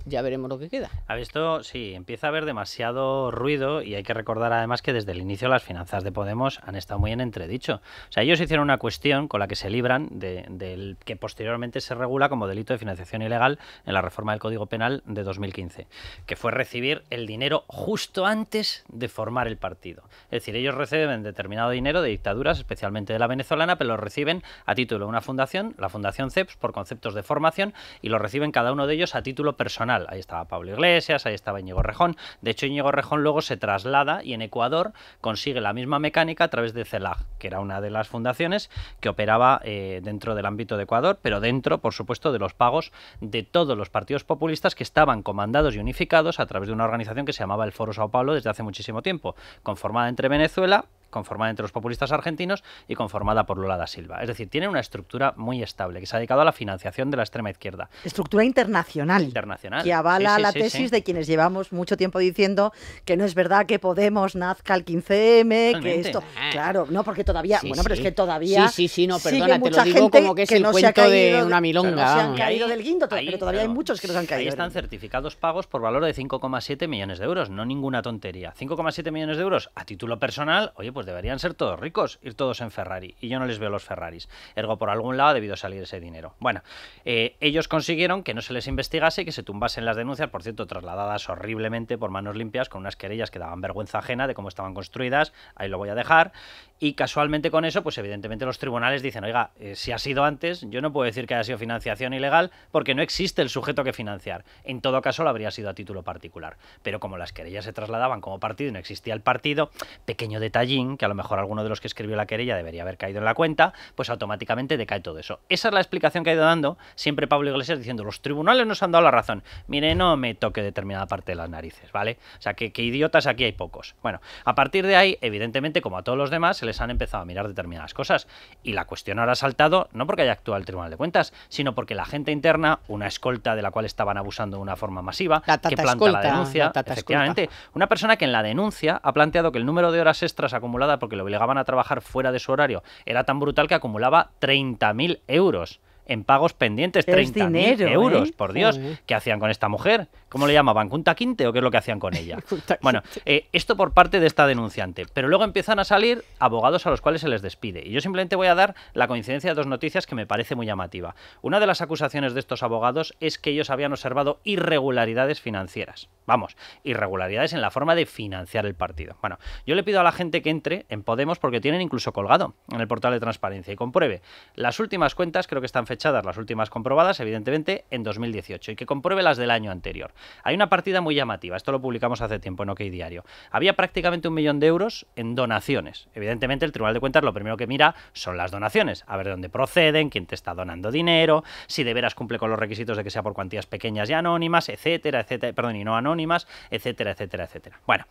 Ya veremos lo que queda. A ver, esto sí, empieza a haber demasiado ruido y hay que recordar además que desde el inicio las finanzas de Podemos han estado muy en entredicho. O sea, ellos hicieron una cuestión con la que se libran del que posteriormente se regula como delito de financiación ilegal en la reforma del Código Penal de 2015, que fue recibir el dinero justo antes de formar el partido. Es decir, ellos reciben determinado dinero de dictaduras, especialmente de la venezolana, pero lo reciben a título de una fundación, la Fundación CEPS, por conceptos de formación, y lo reciben cada uno de ellos a título personal. Ahí estaba Pablo Iglesias, ahí estaba Íñigo Errejón. De hecho, Íñigo Errejón luego se traslada y en Ecuador consigue la misma mecánica a través de CELAG, que era una de las fundaciones que operaba dentro del ámbito de Ecuador, pero dentro, por supuesto, de los pagos de todos los partidos populistas que estaban comandados y unificados a través de una organización que se llamaba el Foro Sao Paulo desde hace muchísimo tiempo, conformada entre Venezuela, conformada entre los populistas argentinos y conformada por Lula da Silva. Es decir, tiene una estructura muy estable que se ha dedicado a la financiación de la extrema izquierda. Estructura internacional. Internacional. Que avala la tesis de quienes llevamos mucho tiempo diciendo que no es verdad que Podemos nazca el 15M, Totalmente. Que esto... Claro, no, porque todavía... Sí, bueno, sí. Pero es que todavía... Sí, sí, sí, no, perdona, te lo digo como que es que el cuento de una milonga. No se han caído del guindo, pero todavía hay muchos que no se han caído. Ahí están certificados pagos por valor de 5,7 millones de euros, no ninguna tontería. 5,7 millones de euros a título personal, oye, pues deberían ser todos ricos, ir todos en Ferrari, y yo no les veo los Ferraris, ergo por algún lado ha debido salir ese dinero. Bueno, ellos consiguieron que no se les investigase y que se tumbasen las denuncias, por cierto, trasladadas horriblemente por manos limpias con unas querellas que daban vergüenza ajena de cómo estaban construidas, ahí lo voy a dejar, y casualmente con eso, pues evidentemente los tribunales dicen, oiga, si ha sido antes, yo no puedo decir que haya sido financiación ilegal porque no existe el sujeto que financiar, en todo caso lo habría sido a título particular, pero como las querellas se trasladaban como partido y no existía el partido, pequeño detallín, que a lo mejor alguno de los que escribió la querella debería haber caído en la cuenta, pues automáticamente decae todo eso. Esa es la explicación que ha ido dando siempre Pablo Iglesias diciendo, los tribunales nos han dado la razón. Mire, no me toque determinada parte de las narices, ¿vale? O sea, que idiotas aquí hay pocos. Bueno, a partir de ahí, evidentemente, como a todos los demás, se les han empezado a mirar determinadas cosas. Y la cuestión ahora ha saltado, no porque haya actuado el Tribunal de Cuentas, sino porque la gente interna, una escolta de la cual estaban abusando de una forma masiva, que planta escolta, la denuncia, la efectivamente, una persona que en la denuncia ha planteado que el número de horas extras acumuladas porque le obligaban a trabajar fuera de su horario era tan brutal que acumulaba 30.000 euros en pagos pendientes. 30.000 euros, por Dios. ¿Qué hacían con esta mujer? ¿Cómo le llamaban? ¿Cunta Quinte o qué es lo que hacían con ella? Bueno, esto por parte de esta denunciante. Pero luego empiezan a salir abogados a los cuales se les despide. Y yo simplemente voy a dar la coincidencia de dos noticias que me parece muy llamativa. Una de las acusaciones de estos abogados es que ellos habían observado irregularidades financieras. Vamos, irregularidades en la forma de financiar el partido. Bueno, yo le pido a la gente que entre en Podemos porque tienen incluso colgado en el portal de transparencia y compruebe las últimas cuentas, creo que están fechadas, las últimas comprobadas, evidentemente, en 2018, y que compruebe las del año anterior. Hay una partida muy llamativa, esto lo publicamos hace tiempo en OK Diario. Había prácticamente 1 millón de euros en donaciones. Evidentemente, el Tribunal de Cuentas lo primero que mira son las donaciones, a ver de dónde proceden, quién te está donando dinero, si de veras cumple con los requisitos de que sea por cuantías pequeñas y anónimas, etcétera, etcétera, perdón, y no anónimas, etcétera, etcétera, etcétera. Bueno,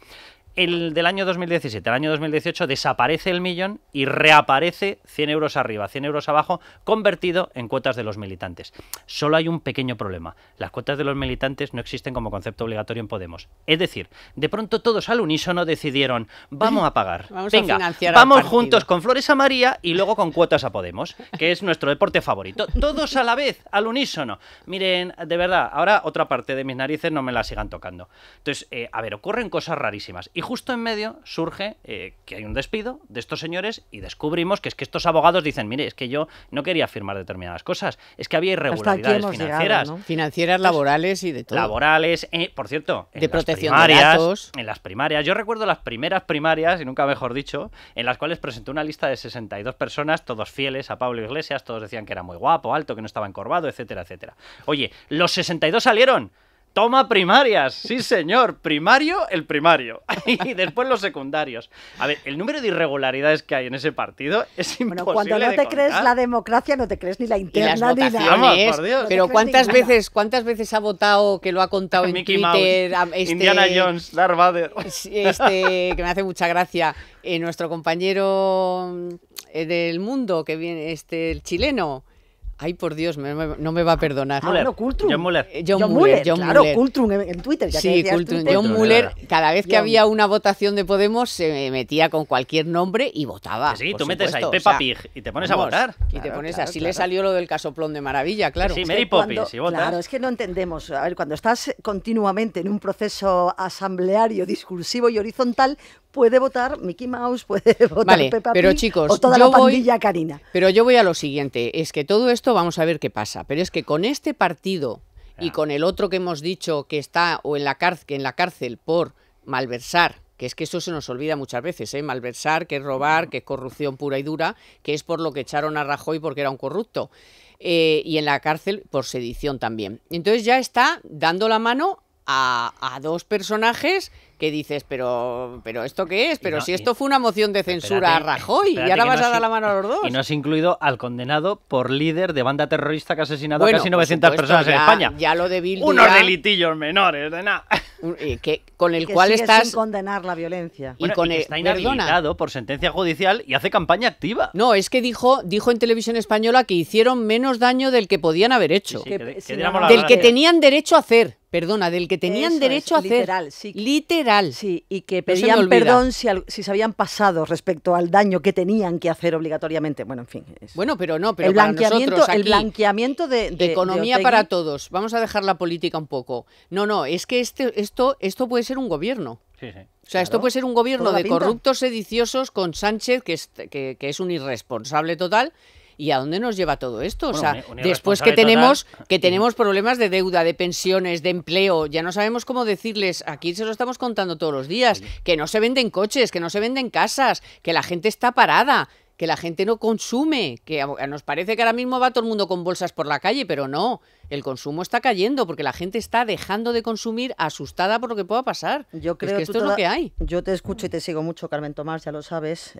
el del año 2017 al año 2018 desaparece el millón y reaparece 100 euros arriba, 100 euros abajo, convertido en cuotas de los militantes. Solo hay un pequeño problema. Las cuotas de los militantes no existen como concepto obligatorio en Podemos. Es decir, de pronto todos al unísono decidieron, vamos a pagar, vamos juntos con flores a María y luego con cuotas a Podemos, que es nuestro deporte favorito. Todos a la vez, al unísono. Miren, de verdad, ahora otra parte de mis narices no me la sigan tocando. Entonces, a ver, ocurren cosas rarísimas. Y justo en medio surge que hay un despido de estos señores y descubrimos que es que estos abogados dicen, mire, es que yo no quería firmar determinadas cosas, es que había irregularidades financieras. Llegado, ¿no? Financieras, laborales y de todo. Laborales, por cierto, en de protección de datos. En las primarias, yo recuerdo las primeras primarias, y nunca mejor dicho, en las cuales presentó una lista de 62 personas, todos fieles a Pablo Iglesias, todos decían que era muy guapo, alto, que no estaba encorvado, etcétera, etcétera. Oye, los 62 salieron. Toma primarias, sí señor, primario, el primario, y después los secundarios. A ver, el número de irregularidades que hay en ese partido es imposible. Bueno, cuando no te crees la democracia, no te crees ni la interna, ni las votaciones, ni la... Dios. Pero ¿cuántas veces ha votado, que lo ha contado en Mickey Twitter, Mouse, Indiana Jones, Darth Vader? Que me hace mucha gracia, nuestro compañero del mundo, que viene, el chileno. Ay, por Dios, no me va a perdonar. John Muller, claro, Cultrum en Twitter. Ya sí, que Cultrum. John Muller, cada vez que había una votación de Podemos, se metía con cualquier nombre y votaba. Sí, tú metes ahí Peppa Pig y te pones a votar. Y te pones así, le salió lo del casoplón de maravilla, claro. Sí, Mary Poppins, si votas. Claro, es que no entendemos. A ver, cuando estás continuamente en un proceso asambleario, discursivo y horizontal, puede votar Mickey Mouse, puede votar Peppa Pig, pero chicos, o toda la pandilla canina. Pero yo voy a lo siguiente, es que todo esto vamos a ver qué pasa, pero es que con este partido y con el otro que hemos dicho que está o en la cárcel por malversar, que es que eso se nos olvida muchas veces, malversar, que es robar, que es corrupción pura y dura, que es por lo que echaron a Rajoy porque era un corrupto, y en la cárcel por sedición también. Entonces ya está dando la mano a dos personajes que dices, pero ¿esto qué es? Pero no, si esto fue una moción de censura a Rajoy, y ahora vas a dar la mano a los dos. Y no has incluido al condenado por líder de banda terrorista que ha asesinado a casi 900 personas en España. Ya lo de Bildu, unos delitillos menores, de nada. Con el cual estás... sin condenar la violencia. Bueno, y está inhabilitado por sentencia judicial y hace campaña activa. No, es que dijo en Televisión Española que hicieron menos daño del que podían haber hecho. Sí, del que tenían derecho a hacer. Perdona, del que tenían derecho a hacer. Literal, sí. Literal. Sí, y que pedían perdón si se habían pasado respecto al daño que tenían que hacer obligatoriamente. Bueno, en fin. Bueno, pero no, pero para nosotros aquí, el blanqueamiento de economía para todos. Vamos a dejar la política un poco. No, no, es que esto puede ser un gobierno. Sí, sí. O sea, esto puede ser un gobierno de corruptos sediciosos con Sánchez, que es un irresponsable total. ¿Y a dónde nos lleva todo esto? Bueno, o sea, después que tenemos problemas de deuda, de pensiones, de empleo, ya no sabemos cómo decirles, aquí se lo estamos contando todos los días, que no se venden coches, que no se venden casas, que la gente está parada, que la gente no consume, que nos parece que ahora mismo va todo el mundo con bolsas por la calle, pero no, el consumo está cayendo porque la gente está dejando de consumir asustada por lo que pueda pasar. Yo creo que esto es lo que hay. Yo te escucho y te sigo mucho, Carmen Tomás, ya lo sabes,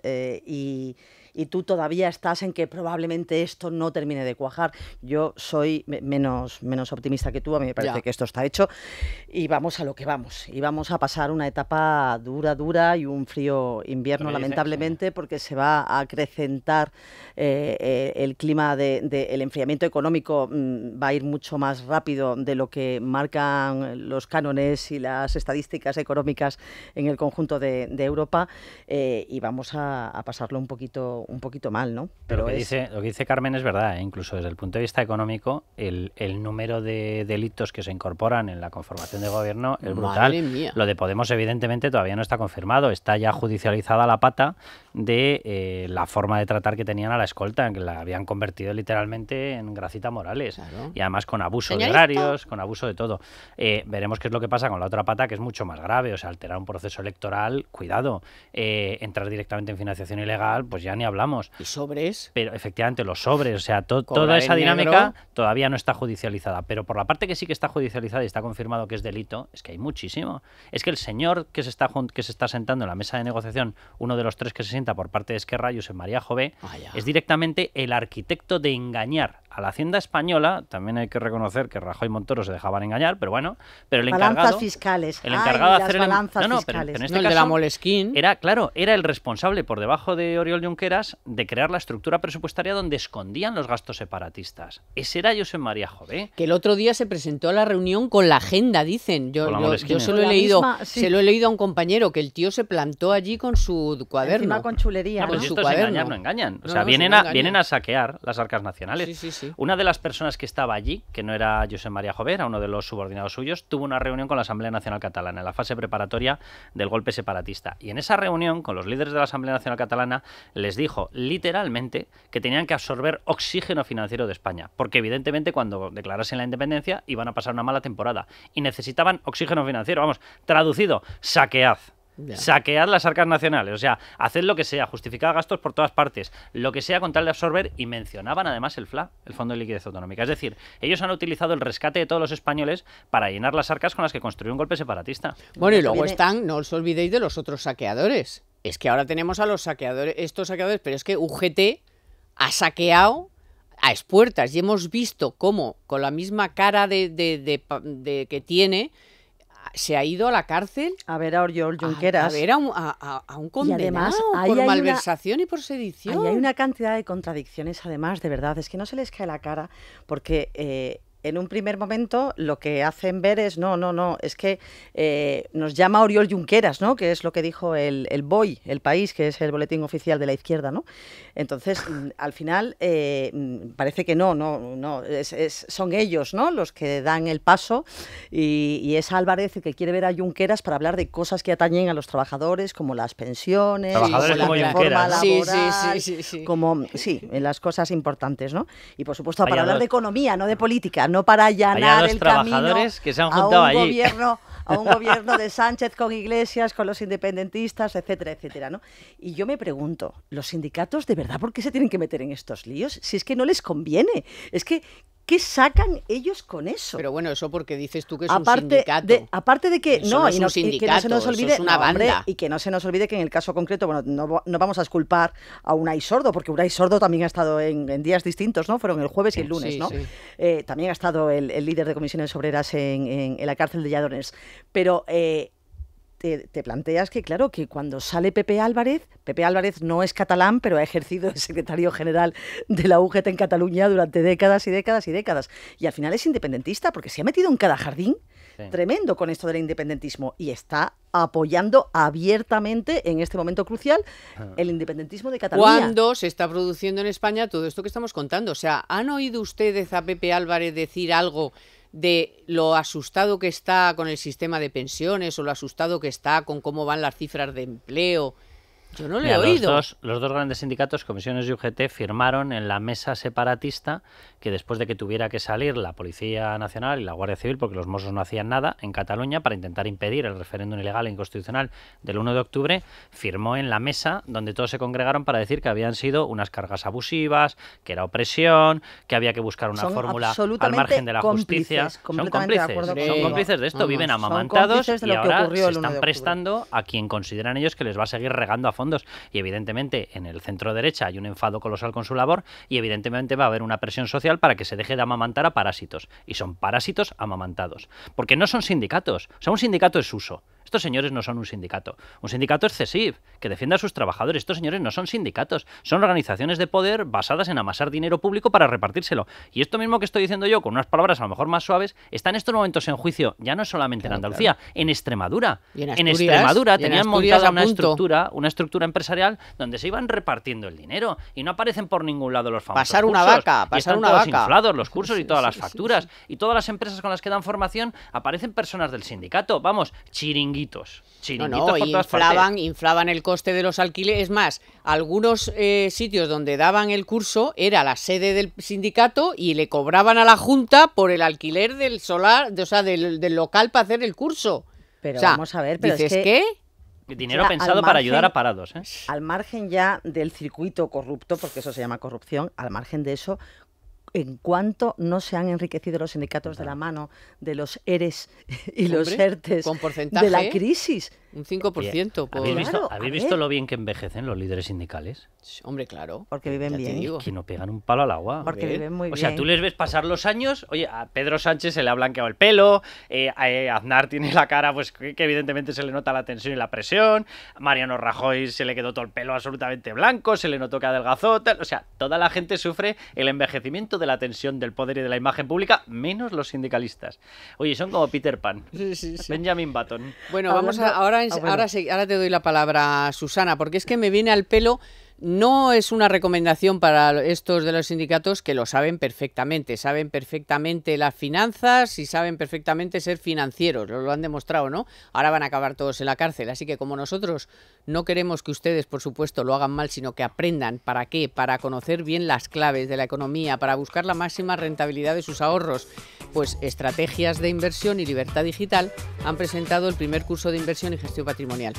y tú todavía estás en que probablemente esto no termine de cuajar. Yo soy menos optimista que tú, a mí me parece que esto está hecho y vamos a lo que vamos. Y vamos a pasar una etapa dura, dura y un frío invierno, lamentablemente, porque se va a acrecentar el clima el enfriamiento económico, va a ir mucho más rápido de lo que marcan los cánones y las estadísticas económicas en el conjunto de Europa, y vamos a pasarlo un poquito mal, ¿no? Pero lo que dice Carmen es verdad, incluso desde el punto de vista económico, el número de delitos que se incorporan en la conformación de gobierno es brutal. Lo de Podemos evidentemente todavía no está confirmado, está ya judicializada la pata de la forma de tratar que tenían a la escolta, que la habían convertido literalmente en Gracita Morales, y además con abuso de horarios, con abuso de todo. Veremos qué es lo que pasa con la otra pata, que es mucho más grave, o sea, alterar un proceso electoral, cuidado, entrar directamente en financiación ilegal, pues ya ni hablamos. ¿Y sobres? Pero efectivamente los sobres, o sea, toda esa dinámica todavía no está judicializada, pero por la parte que sí que está judicializada y está confirmado que es delito, es que hay muchísimo. Es que el señor que se está sentando en la mesa de negociación, uno de los tres que se sienta por parte de Esquerra, Josep María Jové, es directamente el arquitecto de engañar a la Hacienda española. También hay que reconocer que Rajoy y Montero se dejaban engañar, pero bueno, pero el encargado... Balanzas fiscales. El encargado de hacer... Pero en este caso, de la Moleskine. Era el responsable, por debajo de Oriol Junqueras, de crear la estructura presupuestaria donde escondían los gastos separatistas. Ese era Josep María Jové. Que el otro día se presentó a la reunión con la agenda, dicen. Yo se lo he leído, se lo he leído a un compañero, que el tío se plantó allí con su cuaderno. Encima con chulería. No, pues si estos engañan, no engañan. O sea, vienen a saquear las arcas nacionales. Sí, sí, sí. Una de las personas que estaba allí, que no era Josep María Jové, era uno de los subordinados suyos, tuvo una reunión con la Asamblea Nacional Catalana en la fase preparatoria del golpe separatista. Y en esa reunión, con los líderes de la Asamblea Nacional Catalana, les dijo literalmente que tenían que absorber oxígeno financiero de España, porque evidentemente cuando declarasen la independencia iban a pasar una mala temporada y necesitaban oxígeno financiero. Vamos, traducido, saquead. Ya. Saquear las arcas nacionales, o sea, hacer lo que sea, justificar gastos por todas partes, lo que sea con tal de absorber, y mencionaban además el FLA, el Fondo de Liquidez Autonómica. Es decir, ellos han utilizado el rescate de todos los españoles para llenar las arcas con las que construyó un golpe separatista. Bueno, y luego están, no os olvidéis de los otros saqueadores. Es que ahora tenemos a los saqueadores, estos saqueadores, pero es que UGT ha saqueado a expuertas y hemos visto cómo, con la misma cara de que tiene, se ha ido a la cárcel a ver a Oriol Junqueras, a ver a un condenado por malversación y por sedición. Ahí hay una cantidad de contradicciones, además, de verdad, es que no se les cae la cara, porque en un primer momento lo que hacen ver es, no, es que nos llama Oriol Junqueras, ¿no? Que es lo que dijo el BOI, el País, que es el boletín oficial de la izquierda, ¿no? Entonces, al final, parece que no, son ellos, ¿no? Los que dan el paso, y es Álvarez el que quiere ver a Junqueras para hablar de cosas que atañen a los trabajadores, como las pensiones, como la reforma laboral, como, sí, las cosas importantes, ¿no? Y por supuesto, para hablar de economía, no de política, no para allanar el camino que se han juntado a un gobierno de Sánchez con Iglesias, con los independentistas, etcétera, etcétera, ¿no? Y yo me pregunto, ¿los sindicatos de verdad por qué se tienen que meter en estos líos? Si es que no les conviene, es que ¿qué sacan ellos con eso? Pero bueno, eso porque dices tú que es un sindicato. Aparte de que no es un sindicato, eso es una banda. Y que no se nos olvide que en el caso concreto, bueno, no vamos a culpar a Unai Sordo, porque Unai Sordo también ha estado en días distintos, ¿no? Fueron el jueves y el lunes, ¿no? Sí. También ha estado el líder de Comisiones Obreras en la cárcel de Lledoners. Pero te planteas que, claro, que cuando sale Pepe Álvarez no es catalán, pero ha ejercido de secretario general de la UGT en Cataluña durante décadas y décadas y décadas. Y al final es independentista, porque se ha metido en cada jardín. Sí. Tremendo con esto del independentismo, y está apoyando abiertamente en este momento crucial el independentismo de Cataluña. ¿Cuándo se está produciendo en España todo esto que estamos contando? O sea, ¿han oído ustedes a Pepe Álvarez decir algo de lo asustado que está con el sistema de pensiones, o lo asustado que está con cómo van las cifras de empleo? Yo no le he oído. Los dos grandes sindicatos, Comisiones y UGT, firmaron en la mesa separatista que después de que tuviera que salir la Policía Nacional y la Guardia Civil, porque los Mossos no hacían nada en Cataluña para intentar impedir el referéndum ilegal e inconstitucional del 1 de octubre, firmó en la mesa donde todos se congregaron para decir que habían sido unas cargas abusivas, que era opresión, que había que buscar una fórmula al margen de la justicia. Son cómplices. Son cómplices de esto, vamos, viven amamantados y ahora se están prestando a quien consideran ellos que les va a seguir regando a fondo. Y evidentemente en el centro derecha hay un enfado colosal con su labor, y evidentemente va a haber una presión social para que se deje de amamantar a parásitos, y son parásitos amamantados, porque no son sindicatos. O sea, un sindicato es uso. Estos señores no son un sindicato. Un sindicato es CESIF, que defiende a sus trabajadores. Estos señores no son sindicatos. Son organizaciones de poder basadas en amasar dinero público para repartírselo. Y esto mismo que estoy diciendo yo, con unas palabras a lo mejor más suaves, está en estos momentos en juicio, ya no solamente en Andalucía, en Extremadura. En Extremadura tenían montada una estructura empresarial donde se iban repartiendo el dinero, y no aparecen por ningún lado los famosos cursos, los cursos y todas las facturas. Y todas las empresas con las que dan formación aparecen personas del sindicato. Vamos, chiringuitos por todas partes. Inflaban el coste de los alquileres. Es más, algunos sitios donde daban el curso era la sede del sindicato y le cobraban a la Junta por el alquiler del solar, del local para hacer el curso. Pero o sea, vamos a ver, pero dices, ¿qué? Dinero pensado para ayudar a parados, ¿eh? Al margen ya del circuito corrupto, porque eso se llama corrupción, al margen de eso, ¿en cuánto no se han enriquecido los sindicatos de la mano de los EREs y los ERTES de la crisis? Un 5%. ¿Habéis visto lo bien que envejecen los líderes sindicales? Hombre, claro. Porque viven bien. Que no pegan un palo al agua. Porque viven muy bien. O sea, tú les ves pasar los años. Oye, a Pedro Sánchez se le ha blanqueado el pelo. A Aznar tiene la cara, pues que evidentemente se le nota la tensión y la presión. A Mariano Rajoy se le quedó todo el pelo absolutamente blanco. Se le notó que adelgazó. Tal. O sea, toda la gente sufre el envejecimiento de la tensión, del poder y de la imagen pública, menos los sindicalistas. Oye, son como Peter Pan. Sí. Benjamin Button. Bueno, ahora te doy la palabra, Susana, porque es que me viene al pelo. No es una recomendación para estos de los sindicatos, que lo saben perfectamente las finanzas y saben perfectamente ser financieros, lo han demostrado, ¿no? Ahora van a acabar todos en la cárcel, así que como nosotros no queremos que ustedes, por supuesto, lo hagan mal, sino que aprendan. ¿Para qué? Para conocer bien las claves de la economía, para buscar la máxima rentabilidad de sus ahorros. pues Estrategias de Inversión y Libertad Digital han presentado el primer curso de inversión y gestión patrimonial.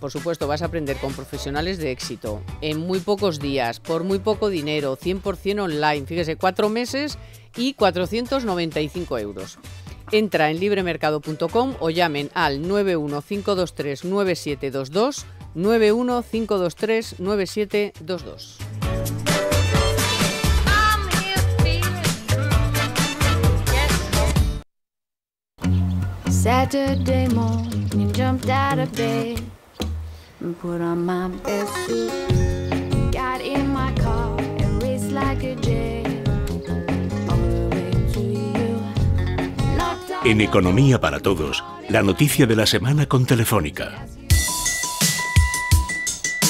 Por supuesto, vas a aprender con profesionales de éxito, en muy pocos días, por muy poco dinero, 100% online, fíjese, 4 meses y 495 euros. Entra en libremercado.com o llamen al 915239722, 915239722. Saturday morning, jumped out of bed and put on my best suit. Got in my car and raced like a jet all the way to you. En Economía para Todos, la noticia de la semana con Telefónica.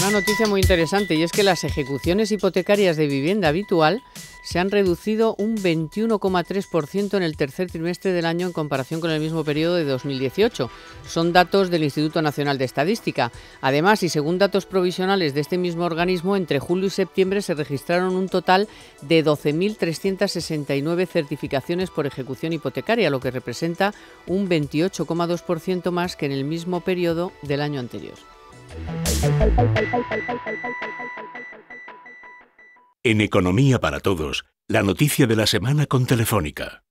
Una noticia muy interesante, y es que las ejecuciones hipotecarias de vivienda habitual se han reducido un 21,3% en el tercer trimestre del año en comparación con el mismo periodo de 2018. Son datos del Instituto Nacional de Estadística. Además, y según datos provisionales de este mismo organismo, entre julio y septiembre se registraron un total de 12.369 certificaciones por ejecución hipotecaria, lo que representa un 28,2% más que en el mismo periodo del año anterior. En Economía para Todos, la noticia de la semana con Telefónica.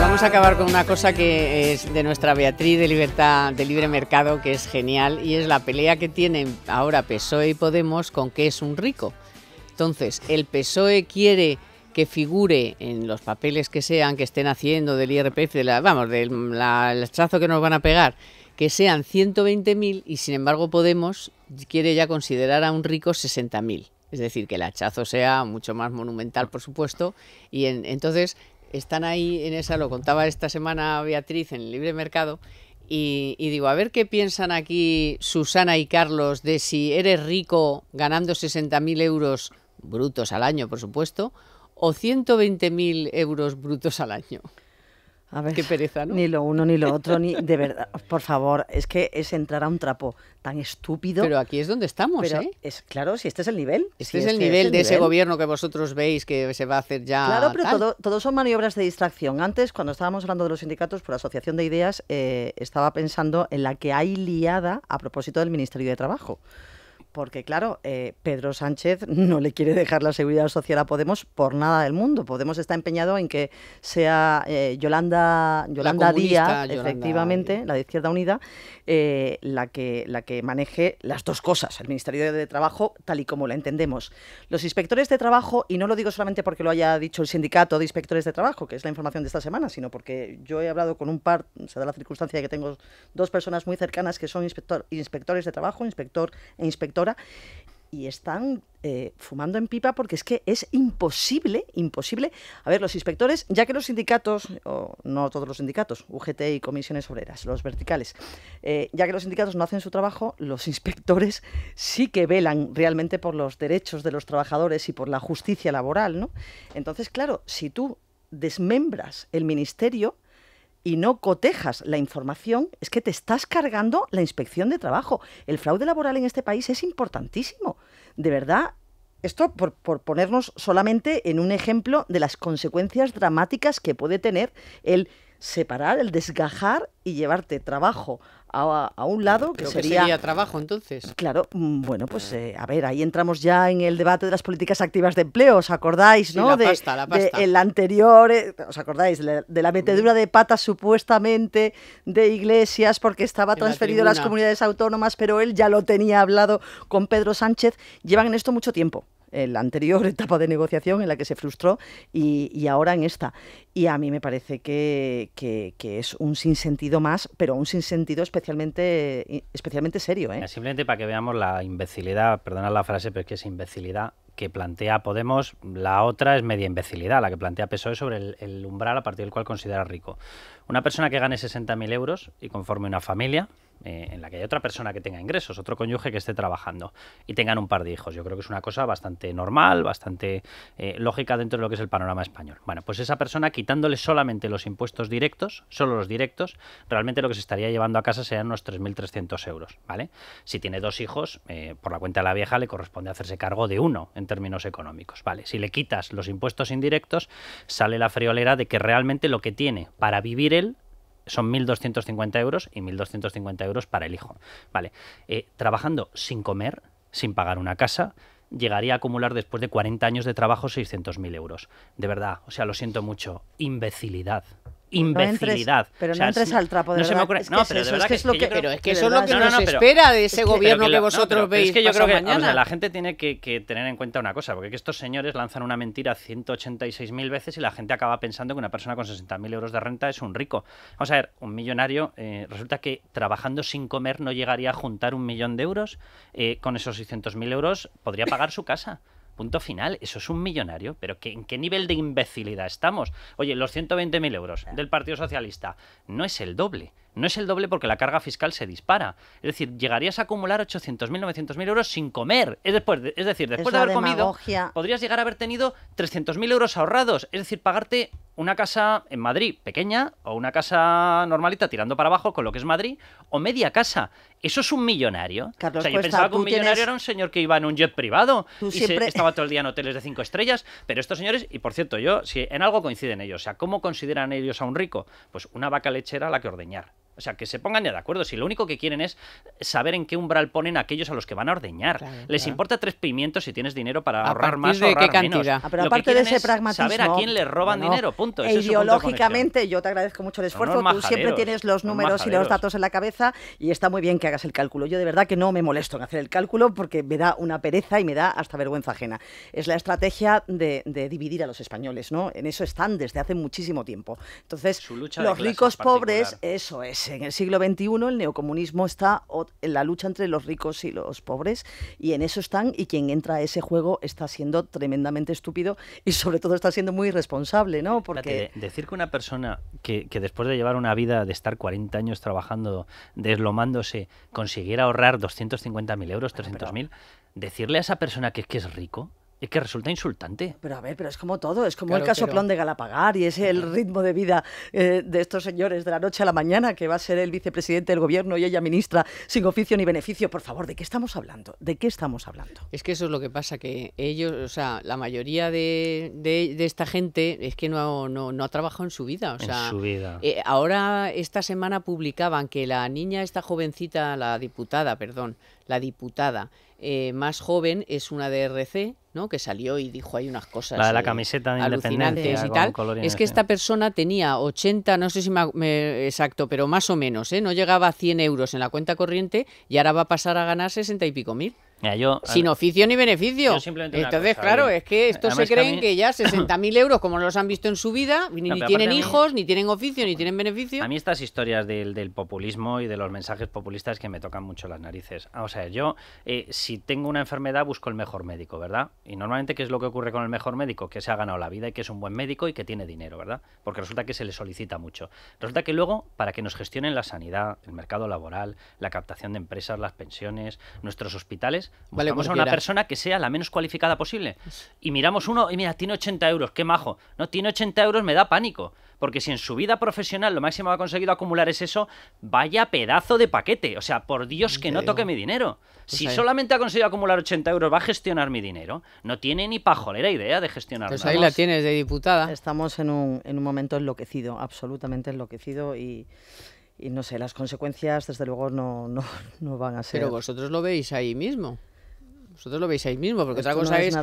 Vamos a acabar con una cosa que es de nuestra Beatriz de Libertad, de Libre Mercado, que es genial, y es la pelea que tienen ahora PSOE y Podemos con qué es un rico. Entonces, el PSOE quiere que figure en los papeles que sean, que estén haciendo del IRPF, del chazo que nos van a pegar, que sean 120.000, y sin embargo Podemos quiere ya considerar a un rico 60.000. Es decir, que el hachazo sea mucho más monumental, por supuesto, y entonces están ahí en esa, lo contaba esta semana Beatriz en el Libre Mercado, y digo, a ver qué piensan aquí Susana y Carlos de si eres rico ganando 60.000 euros brutos al año, por supuesto, o 120.000 euros brutos al año. A ver, qué pereza, ¿no? Ni lo uno ni lo otro, ni de verdad, por favor, es que es entrar a un trapo tan estúpido. Pero aquí es donde estamos, pero, ¿eh? Es, claro, si este es el nivel. Este es el nivel de ese gobierno que vosotros veis que se va a hacer ya. Claro, pero todo son maniobras de distracción. Antes, cuando estábamos hablando de los sindicatos, por la Asociación de Ideas, estaba pensando en la que hay liada a propósito del Ministerio de Trabajo. Porque, claro, Pedro Sánchez no le quiere dejar la seguridad social a Podemos por nada del mundo. Podemos está empeñado en que sea Yolanda Díaz, la de Izquierda Unida, la que maneje las dos cosas, el Ministerio de Trabajo, tal y como la entendemos. Los inspectores de trabajo, y no lo digo solamente porque lo haya dicho el sindicato de inspectores de trabajo, que es la información de esta semana, sino porque yo he hablado con un par, se da la circunstancia de que tengo dos personas muy cercanas que son inspectores de trabajo, inspector e inspector, y están fumando en pipa porque es que es imposible. A ver, los inspectores, ya que los sindicatos, o no todos los sindicatos, UGT y Comisiones Obreras, los verticales, ya que los sindicatos no hacen su trabajo, los inspectores sí que velan realmente por los derechos de los trabajadores y por la justicia laboral, ¿no? Entonces, claro, si tú desmembras el ministerio y no cotejas la información, es que te estás cargando la inspección de trabajo. El fraude laboral en este país es importantísimo. De verdad, esto por ponernos solamente en un ejemplo de las consecuencias dramáticas que puede tener el separar, el desgajar y llevarte trabajo a un lado, que sería trabajo, entonces. Claro, bueno, pues a ver, ahí entramos ya en el debate de las políticas activas de empleo, ¿os acordáis, sí, no? La pasta. De el anterior, ¿os acordáis? De la metedura de patas supuestamente de Iglesias, porque estaba transferido a las comunidades autónomas, pero él ya lo tenía hablado con Pedro Sánchez. Llevan en esto mucho tiempo, en la anterior etapa de negociación en la que se frustró y ahora en esta. Y a mí me parece que es un sinsentido más, pero un sinsentido especialmente serio, ¿eh? Simplemente para que veamos la imbecilidad, perdonad la frase, pero es que es imbecilidad que plantea Podemos. La otra es media imbecilidad, la que plantea PSOE sobre el umbral a partir del cual considera rico. Una persona que gane 60.000 euros y conforme una familia, en la que haya otra persona que tenga ingresos, otro cónyuge que esté trabajando y tengan un par de hijos. Yo creo que es una cosa bastante normal, bastante lógica dentro de lo que es el panorama español. Bueno, pues esa persona, quitándole solamente los impuestos directos, solo los directos, realmente lo que se estaría llevando a casa serían unos 3.300 euros, ¿vale? Si tiene dos hijos, por la cuenta de la vieja le corresponde hacerse cargo de uno en términos económicos, ¿vale? Si le quitas los impuestos indirectos, sale la friolera de que realmente lo que tiene para vivir él son 1.250 euros y 1.250 euros para el hijo, ¿vale? Trabajando sin comer, sin pagar una casa, llegaría a acumular después de 40 años de trabajo 600.000 euros. De verdad, o sea, lo siento mucho, imbecilidad. Imbecilidad. Pero no entres al trapo de no verdad. No, pero de verdad que es lo que... Pero es que eso es lo que nos espera de ese gobierno que vosotros veis. Es que yo creo que la gente tiene que tener en cuenta una cosa, porque que estos señores lanzan una mentira 186.000 veces y la gente acaba pensando que una persona con 60.000 euros de renta es un rico. Vamos a ver, un millonario, resulta que trabajando sin comer no llegaría a juntar 1 millón de euros. Con esos 600.000 euros podría pagar su casa. Punto final. Eso es un millonario. Pero ¿en qué nivel de imbecilidad estamos? Oye, los 120.000 euros del Partido Socialista no es el doble. No es el doble porque la carga fiscal se dispara. Es decir, llegarías a acumular 800.000, 900.000 euros sin comer. Es decir, después de haber comido, podrías llegar a haber tenido 300.000 euros ahorrados. Es decir, pagarte una casa en Madrid pequeña o una casa normalita tirando para abajo con lo que es Madrid o media casa. Eso es un millonario. Carlos, o sea, yo pensaba que un millonario era un señor que iba en un jet privado y estaba todo el día en hoteles de 5 estrellas. Pero estos señores, y por cierto, yo, si en algo coinciden ellos, o sea, ¿cómo consideran ellos a un rico? Pues una vaca lechera a la que ordeñar. O sea, que se pongan ya de acuerdo. Si lo único que quieren es saber en qué umbral ponen a aquellos a los que van a ordeñar. Claro, les importa 3 pimientos si tienes dinero para ahorrar más o ahorrar menos. Pero aparte de ese pragmatismo, saber a quién le roban dinero, punto. E ideológicamente, yo te agradezco mucho el esfuerzo. Tú siempre tienes los números y los datos en la cabeza y está muy bien que hagas el cálculo. Yo de verdad que no me molesto en hacer el cálculo porque me da una pereza y me da hasta vergüenza ajena. Es la estrategia de dividir a los españoles, ¿no? En eso están desde hace muchísimo tiempo. Entonces, los ricos pobres, eso es. En el siglo XXI el neocomunismo está en la lucha entre los ricos y los pobres y en eso están, y quien entra a ese juego está siendo tremendamente estúpido y sobre todo está siendo muy irresponsable, ¿no? Porque... Decir que una persona que después de llevar una vida de estar 40 años trabajando, deslomándose, consiguiera ahorrar 250.000 euros, 300.000, decirle a esa persona que es rico... Es que resulta insultante. Pero a ver, pero es como todo, es como el casoplón de Galapagar y es el ritmo de vida de estos señores de la noche a la mañana, que va a ser el vicepresidente del gobierno y ella ministra sin oficio ni beneficio. Por favor, ¿de qué estamos hablando? ¿De qué estamos hablando? Es que eso es lo que pasa, que ellos, o sea, la mayoría de esta gente es que no ha trabajado en su vida. O sea, en su vida. Ahora, esta semana publicaban que la niña, esta jovencita, la diputada, más joven es una de RC, ¿no? Que salió y dijo hay unas cosas la de la camiseta de alucinantes y tal. Es que esta persona tenía 80, no sé si exacto, pero más o menos, ¿eh? No llegaba a 100 euros en la cuenta corriente y ahora va a pasar a ganar 60 y pico mil. Mira, sin oficio ni beneficio. Entonces, cosa, claro, es que estos se creen que ya 60.000 euros, como no los han visto en su vida, ni tienen hijos, ni tienen oficio, ni tienen beneficio. A mí estas historias del populismo y de los mensajes populistas que me tocan mucho las narices. Vamos a ver, yo si tengo una enfermedad busco el mejor médico, ¿verdad? Y normalmente, ¿qué es lo que ocurre con el mejor médico? Que se ha ganado la vida y que es un buen médico y que tiene dinero, ¿verdad? Porque resulta que se le solicita mucho. Resulta que luego, para que nos gestionen la sanidad, el mercado laboral, la captación de empresas, las pensiones, nuestros hospitales... Buscamos a una persona que sea la menos cualificada posible. Y miramos uno y mira, tiene 80 euros, qué majo. No, tiene 80 euros, me da pánico. Porque si en su vida profesional lo máximo que ha conseguido acumular es eso, vaya pedazo de paquete. O sea, por Dios que no toque mi dinero. Si solamente ha conseguido acumular 80 euros, va a gestionar mi dinero. No tiene ni pajolera idea de gestionar. Pues ahí la tienes de diputada. Estamos en un momento enloquecido, absolutamente enloquecido y no sé, las consecuencias desde luego no van a ser... Pero vosotros lo veis ahí mismo. Vosotros lo veis ahí mismo, porque otra cosa es...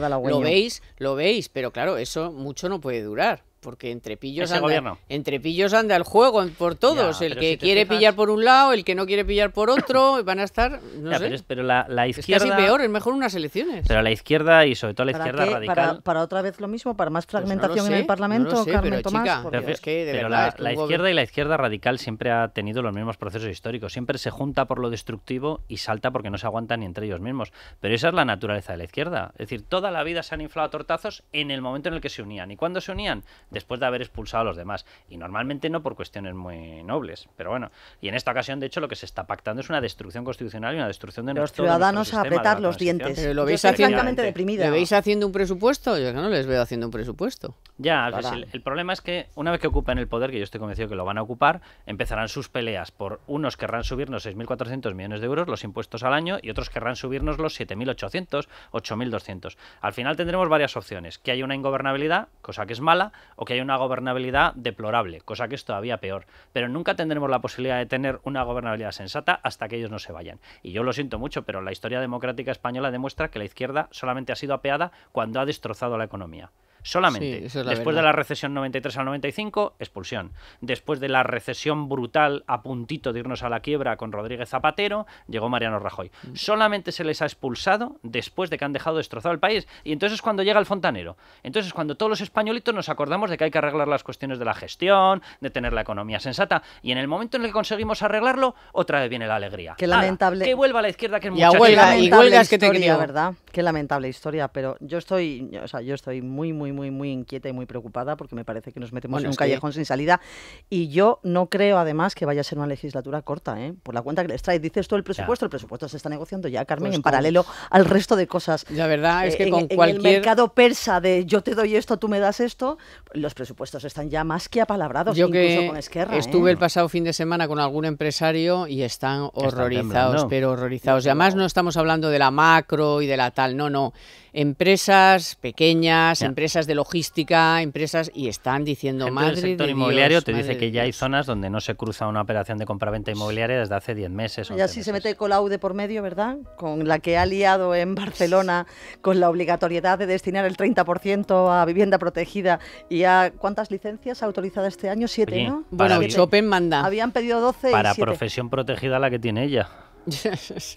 Lo veis, pero claro, eso mucho no puede durar. Porque entre pillos anda el juego por todos. Ya, el que si quiere pillar por un lado, el que no quiere pillar por otro, van a estar... No sé. Pero la izquierda... Es casi peor, es mejor unas elecciones. Pero la izquierda, y sobre todo la izquierda radical... ¿Para otra vez lo mismo? ¿Para más fragmentación en el Parlamento, no sé, Carmen Tomás? Chica, porque pero es que de verdad, la izquierda y la izquierda radical siempre ha tenido los mismos procesos históricos. Siempre se junta por lo destructivo y salta porque no se aguantan ni entre ellos mismos. Pero esa es la naturaleza de la izquierda. Es decir, toda la vida se han inflado a tortazos en el momento en el que se unían. ¿Y cuándo se unían? después de haber expulsado a los demás. Y normalmente no por cuestiones muy nobles, pero bueno. Y en esta ocasión, de hecho, lo que se está pactando es una destrucción constitucional y una destrucción de nuestro sistema. Los ciudadanos a apretar los dientes. Pero lo veis haciendo, francamente deprimida. ¿Le veis haciendo un presupuesto? Yo no les veo haciendo un presupuesto. Ya, el problema es que una vez que ocupen el poder, que yo estoy convencido que lo van a ocupar, empezarán sus peleas. Por unos querrán subirnos 6.400 millones de euros los impuestos al año y otros querrán subirnos los 7.800, 8.200. Al final tendremos varias opciones. Que haya una ingobernabilidad, cosa que es mala, o que haya una gobernabilidad deplorable, cosa que es todavía peor. Pero nunca tendremos la posibilidad de tener una gobernabilidad sensata hasta que ellos no se vayan. Y yo lo siento mucho, pero la historia democrática española demuestra que la izquierda solamente ha sido apeada cuando ha destrozado la economía. Solamente. Sí, después de la recesión 93 al 95, expulsión. Después de la recesión brutal a puntito de irnos a la quiebra con Rodríguez Zapatero, llegó Mariano Rajoy. Solamente se les ha expulsado después de que han dejado destrozado el país. Y entonces es cuando llega el fontanero. Entonces es cuando todos los españolitos nos acordamos de que hay que arreglar las cuestiones de la gestión, de tener la economía sensata. Y en el momento en el que conseguimos arreglarlo, otra vez viene la alegría. Qué lamentable. Que vuelva a la izquierda, que es mucha huelga. Y huelgas que te quería, ¿verdad? Qué lamentable historia. Pero yo estoy, o sea, yo estoy muy inquieta y muy preocupada porque me parece que nos metemos en un callejón sin salida y yo no creo además que vaya a ser una legislatura corta, ¿eh? Por la cuenta que les trae. Dices tú el presupuesto se está negociando ya, Carmen, pues en paralelo al resto de cosas. La verdad es que en el mercado persa de yo te doy esto, tú me das esto, los presupuestos están ya más que apalabrados, yo incluso que con Esquerra. Estuve el pasado fin de semana con algún empresario y están horrorizados, pero horrorizados. Y además no estamos hablando de la macro y de la tal, no. Empresas pequeñas, empresas de logística, empresas, y están diciendo madre del sector inmobiliario, Dios, te dice que ya hay zonas donde no se cruza una operación de compraventa inmobiliaria desde hace 10 meses. Y así se mete Colau de por medio, ¿verdad? Con la que ha liado en Barcelona con la obligatoriedad de destinar el 30% a vivienda protegida y a ¿cuántas licencias autorizadas este año? 7, sí, ¿no? Bueno, Chopin manda. Habían pedido 12 para y 7. Profesión protegida la que tiene ella.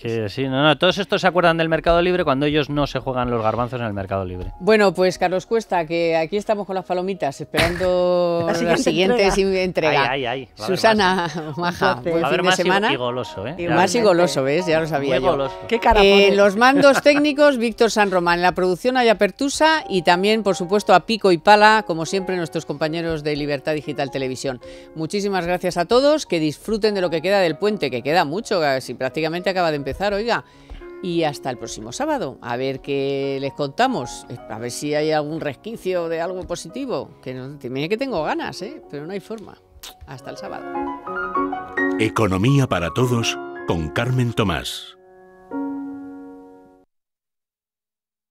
Que sí, no, todos estos se acuerdan del mercado libre cuando ellos no se juegan los garbanzos en el mercado libre. Bueno, pues Carlos Cuesta, que aquí estamos con las palomitas esperando la siguiente entrega. Va Susana, Maja, buen fin de semana. Y goloso, ¿eh? Más y goloso, ¿ves? Ya lo sabía yo. ¿Qué cara pone? Los mandos técnicos, Víctor San Román, la producción Aya Pertusa y también, por supuesto, a Pico y Pala, como siempre, nuestros compañeros de Libertad Digital Televisión. Muchísimas gracias a todos, que disfruten de lo que queda del puente, que queda mucho, si prácticamente acaba de empezar, oiga, y hasta el próximo sábado, a ver qué les contamos, a ver si hay algún resquicio de algo positivo, que no, mire que tengo ganas, pero no hay forma. Hasta el sábado. Economía para todos con Carmen Tomás.